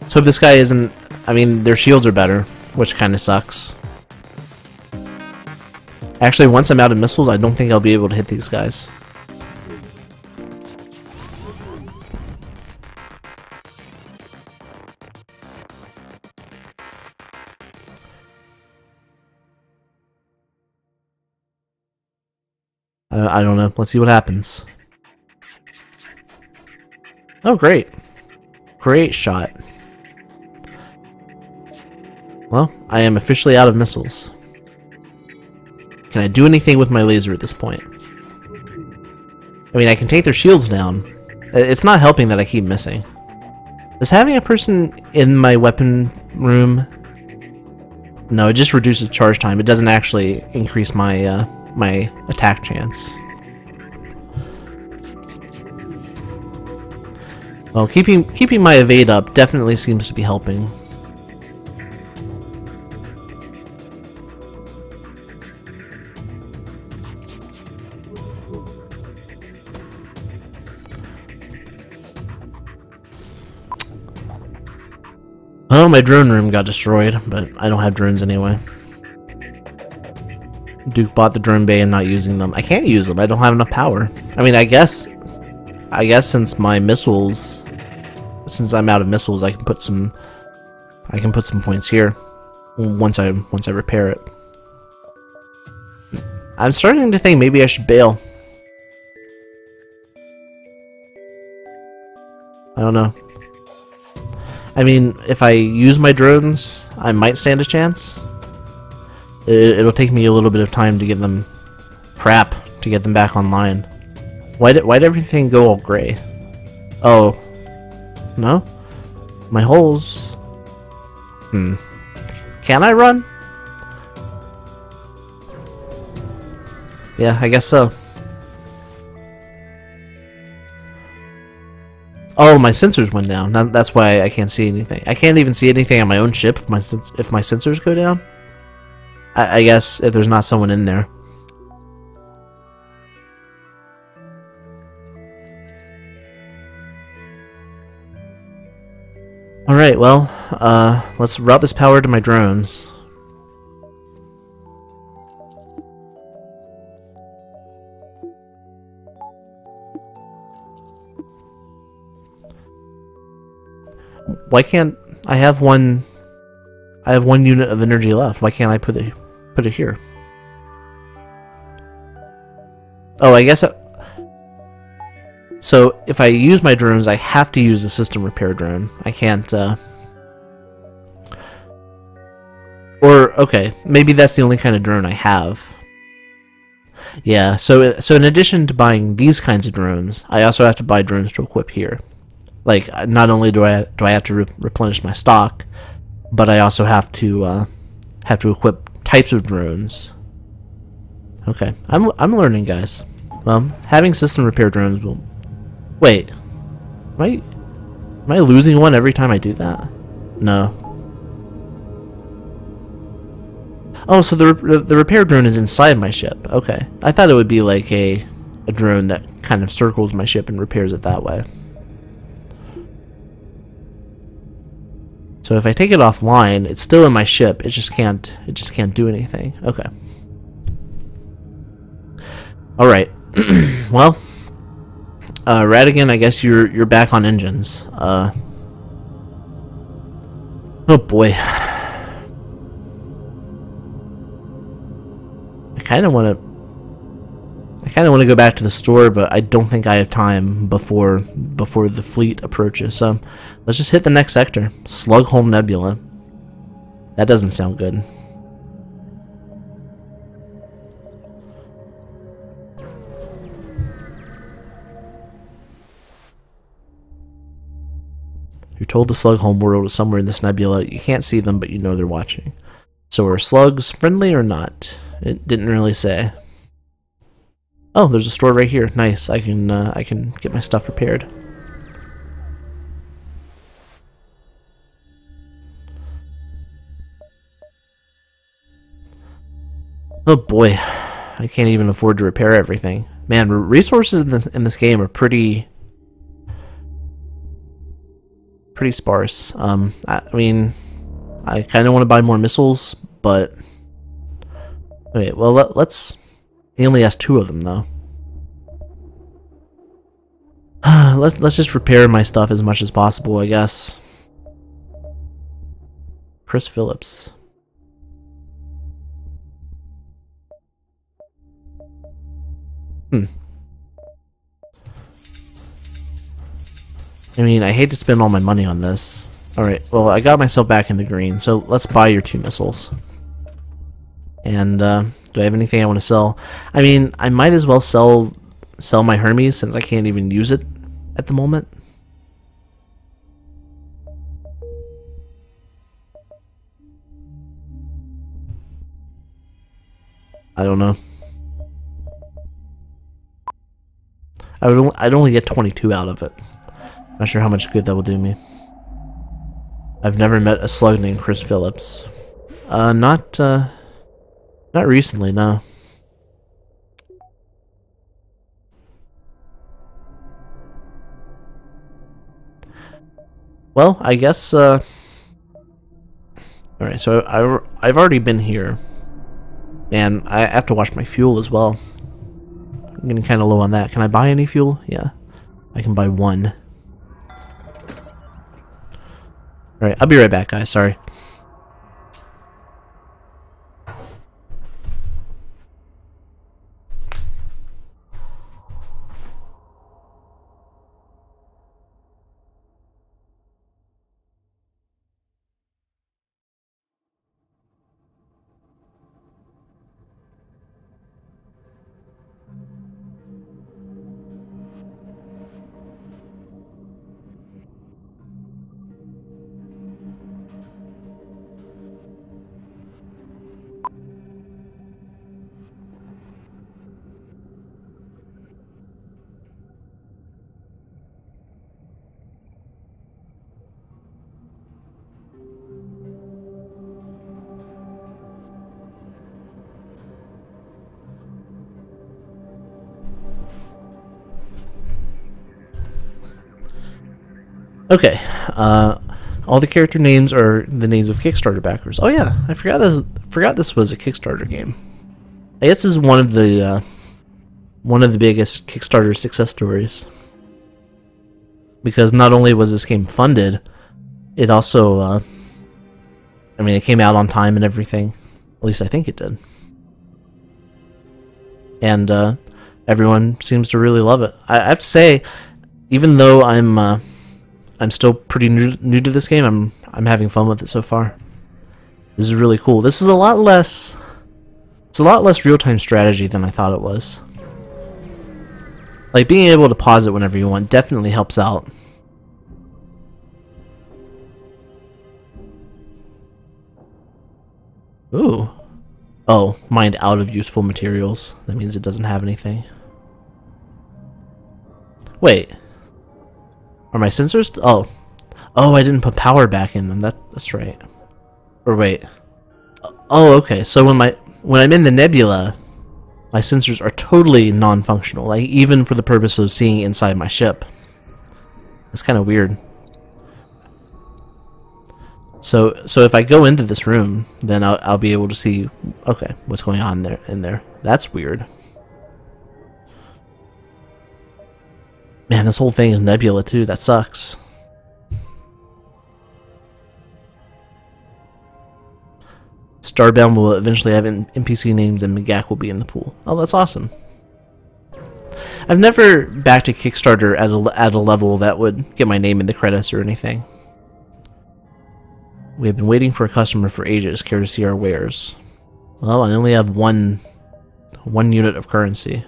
Let's hope this guy isn't... I mean, their shields are better, which kind of sucks. Actually, once I'm out of missiles, I don't think I'll be able to hit these guys. Uh, I don't know. Let's see what happens. Oh, great. Great shot. Well, I am officially out of missiles. Can I do anything with my laser at this point? I mean, I can take their shields down. It's not helping that I keep missing. Is having a person in my weapon room... No, it just reduces charge time. It doesn't actually increase my... Uh, my attack chance. Well, keeping keeping my evade up definitely seems to be helping. Well, my drone room got destroyed, but I don't have drones anyway. Duke bought the drone bay and not using them. I can't use them. I don't have enough power. I mean, I guess... I guess since my missiles... Since I'm out of missiles, I can put some... I can put some points here. Once I, once I repair it. I'm starting to think maybe I should bail. I don't know. I mean, if I use my drones, I might stand a chance. It'll take me a little bit of time to get them... crap, to get them back online. Why did why'd everything go all gray? Oh. No? My holes... Hmm. Can I run? Yeah, I guess so. Oh, my sensors went down. That's why I can't see anything. I can't even see anything on my own ship if my, if my sensors go down. I guess if there's not someone in there. Alright, well, uh, let's route this power to my drones. Why can't I have one... I have one unit of energy left. Why can't I put it... put it here. Oh, I guess I... So, if I use my drones, I have to use the system repair drone. I can't, uh... Or, okay, maybe that's the only kind of drone I have. Yeah, so so in addition to buying these kinds of drones, I also have to buy drones to equip here. Like, not only do I, do I have to re replenish my stock, but I also have to, uh... have to equip types of drones. Okay, I'm, I'm learning, guys. Well, having system repair drones will... Wait, Am I, am I losing one every time I do that? No. Oh, so the, re the repair drone is inside my ship. Okay. I thought it would be like a, a drone that kind of circles my ship and repairs it that way. So if I take it offline, it's still in my ship. It just can't, it just can't do anything. Okay. All right. Well, uh, Radigan, I guess you're you're back on engines. Uh, oh boy. I kind of want to. I kind of want to go back to the store, but I don't think I have time before before the fleet approaches. So let's just hit the next sector, Slugholm Nebula. That doesn't sound good. You're told the Slugholm world is somewhere in this nebula. You can't see them, but you know they're watching. So are slugs friendly or not? It didn't really say. Oh, there's a store right here. Nice. I can uh, I can get my stuff repaired. Oh boy, I can't even afford to repair everything. Man, resources in this, in this game are pretty. Pretty sparse. Um, I, I mean, I kind of want to buy more missiles, but okay. Well, let, let's. He only has two of them, though. let's let's just repair my stuff as much as possible, I guess. Chris Phillips. Hmm. I mean, I hate to spend all my money on this. Alright, well, I got myself back in the green, so let's buy your two missiles. And, uh, do I have anything I want to sell? I mean, I might as well sell sell my Hermes, since I can't even use it at the moment. I don't know. I would, I'd only get twenty-two out of it. Not sure how much good that will do me. I've never met a slug named Chris Phillips. Uh, not, uh, not recently, no. Well, I guess, uh... Alright, so I, I've already been here. And I have to watch my fuel as well. I'm getting kind of low on that. Can I buy any fuel? Yeah. I can buy one. Alright, I'll be right back, guys. Sorry. Okay, uh, all the character names are the names of Kickstarter backers. Oh yeah, I forgot this, forgot this was a Kickstarter game. I guess this is one of the uh, one of the biggest Kickstarter success stories, because not only was this game funded, it also, uh, I mean, it came out on time and everything. At least I think it did. And uh, everyone seems to really love it. I, I have to say, even though I'm uh, I'm still pretty new, new to this game. I'm I'm having fun with it so far. This is really cool. This is a lot less. It's a lot less real-time strategy than I thought it was. Like being able to pause it whenever you want definitely helps out. Ooh. Oh, mined out of useful materials. That means it doesn't have anything. Wait. Are my sensors? Oh. Oh, I didn't put power back in them. That that's right. Or wait. Oh, okay. So when my when I'm in the nebula, my sensors are totally non-functional, like even for the purpose of seeing inside my ship. That's kind of weird. So so if I go into this room, then I'll I'll be able to see okay, what's going on there in there. That's weird. Man, this whole thing is nebula too. That sucks. Starbound will eventually have N P C names and McGack will be in the pool. Oh, that's awesome. I've never backed a Kickstarter at a, at a level that would get my name in the credits or anything. We have been waiting for a customer for ages. Care to see our wares? Well, I only have one, one unit of currency.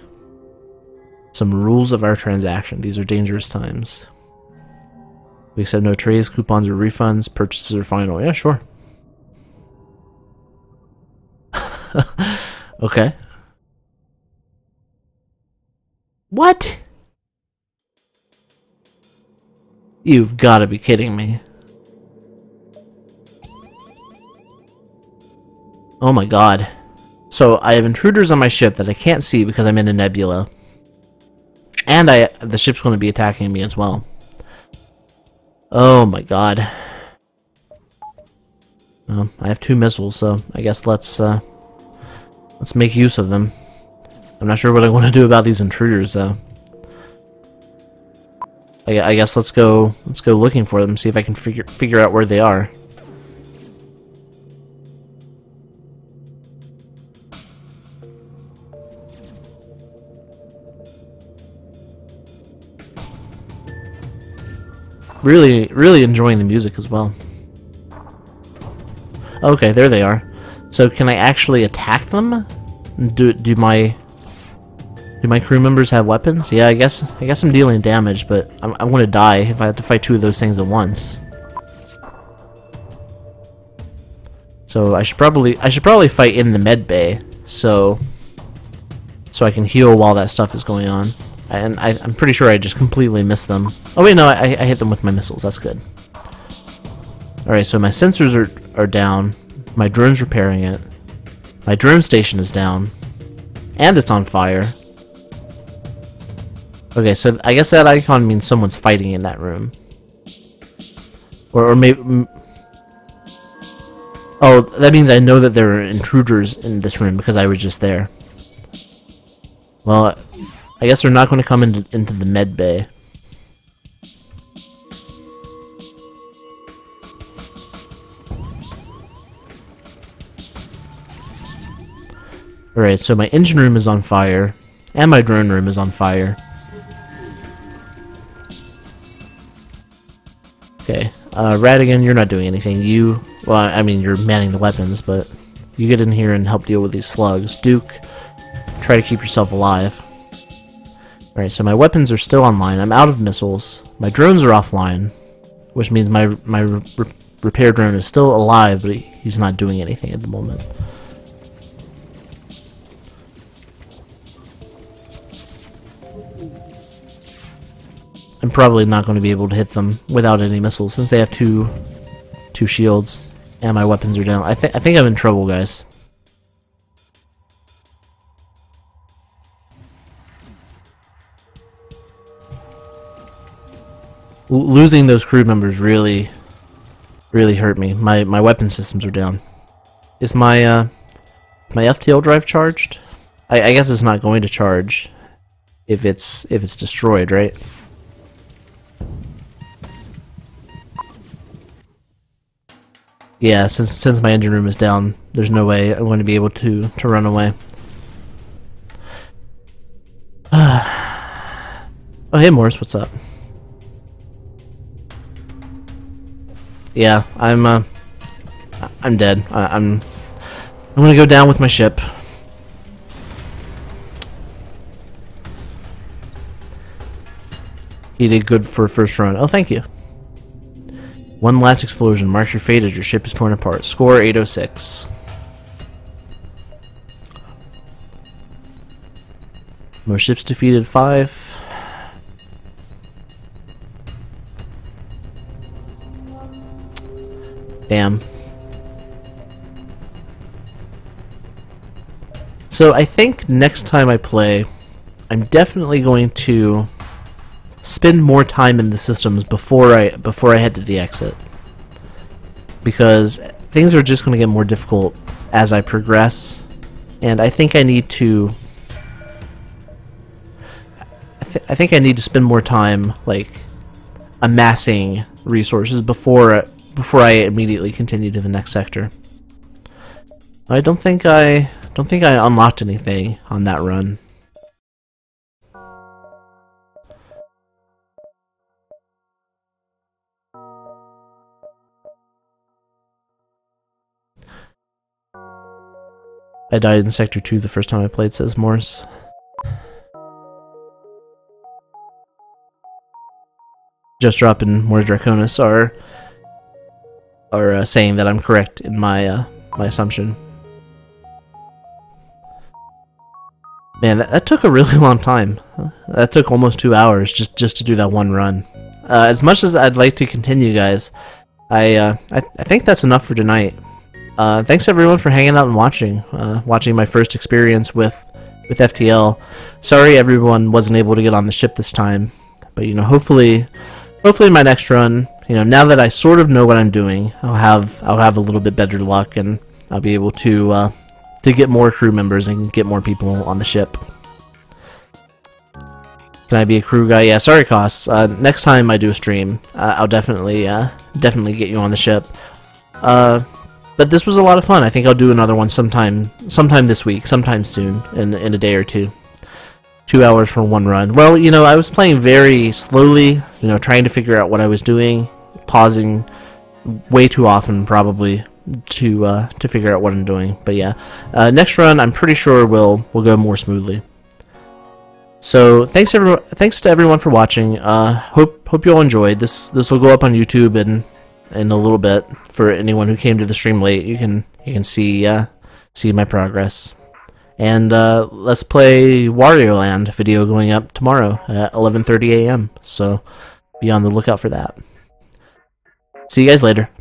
Some rules of our transaction. These are dangerous times. We accept no trades, coupons, or refunds. Purchases are final. Yeah, sure. Okay. What? You've got to be kidding me. Oh my god. So I have intruders on my ship that I can't see because I'm in a nebula. And I the ship's going to be attacking me as well. Oh my god. Well, I have two missiles, so I guess let's uh let's make use of them. I'm not sure what I want to do about these intruders, though. I, I guess let's go. Let's go looking for them. See if I can figure figure out where they are. Really, really enjoying the music as well. Okay, there they are. So can I actually attack them? Do do my do my crew members have weapons? Yeah, I guess I guess I'm dealing damage, but I'm, I want to die if I have to fight two of those things at once. So I should probably I should probably fight in the med bay, so so I can heal while that stuff is going on. And I, I'm pretty sure I just completely missed them. Oh wait, no, I, I hit them with my missiles. That's good. All right, so my sensors are are down. My drone's repairing it. My drone station is down. And it's on fire. Okay, so I guess that icon means someone's fighting in that room. Or, or maybe... Oh, that means I know that there are intruders in this room because I was just there. Well, I guess they're not going to come into, into the med bay. Alright, so my engine room is on fire, and my drone room is on fire. Okay, uh, Radigan, you're not doing anything. You, well, I mean, you're manning the weapons, but you get in here and help deal with these slugs. Duke, try to keep yourself alive. Alright, so my weapons are still online. I'm out of missiles. My drones are offline, which means my, my re re repair drone is still alive, but he's not doing anything at the moment. I'm probably not going to be able to hit them without any missiles since they have two two shields and my weapons are down. I think I think I'm in trouble, guys. L losing those crew members really really hurt me. My my weapon systems are down. Is my uh my F T L drive charged? I, I guess it's not going to charge if it's if it's destroyed, right? Yeah, since since my engine room is down, there's no way I'm going to be able to to run away. Oh, hey Morris, what's up? Yeah, I'm uh, I'm dead. I, I'm I'm gonna go down with my ship. He did good for first run. Oh, thank you. One last explosion. Mark your fate as your ship is torn apart. Score eight oh six. More ships defeated, five. Damn. So I think next time I play, I'm definitely going to spend more time in the systems before I before I head to the exit, because things are just going to get more difficult as I progress, and I think I need to I, th I think I need to spend more time like amassing resources before before I immediately continue to the next sector. I don't think I don't think I unlocked anything on that run. I died in Sector two the first time I played, says Morse. Justrop and Mors Draconis are are uh, saying that I'm correct in my uh, my assumption. Man, that, that took a really long time. That took almost two hours just just to do that one run. Uh, as much as I'd like to continue, guys, I uh, I, th I think that's enough for tonight. Uh, thanks everyone for hanging out and watching, uh, watching my first experience with, with F T L. Sorry everyone wasn't able to get on the ship this time, but you know, hopefully, hopefully my next run, you know, now that I sort of know what I'm doing, I'll have, I'll have a little bit better luck, and I'll be able to, uh, to get more crew members and get more people on the ship. Can I be a crew guy? Yeah, sorry Koss. Uh, next time I do a stream, uh, I'll definitely, uh, definitely get you on the ship. Uh... But this was a lot of fun. I think I'll do another one sometime, sometime this week, sometime soon, in, in a day or two. Two hours for one run. Well, you know, I was playing very slowly, you know, trying to figure out what I was doing, pausing way too often probably to uh, to figure out what I'm doing. But yeah, uh, next run I'm pretty sure will will go more smoothly. So thanks everyone, thanks to everyone for watching. Uh, hope hope you all enjoyed. This this will go up on YouTube and. in a little bit. For anyone who came to the stream late, you can you can see uh, see my progress. And uh, let's play Wario Land video going up tomorrow at eleven thirty a m So be on the lookout for that. See you guys later.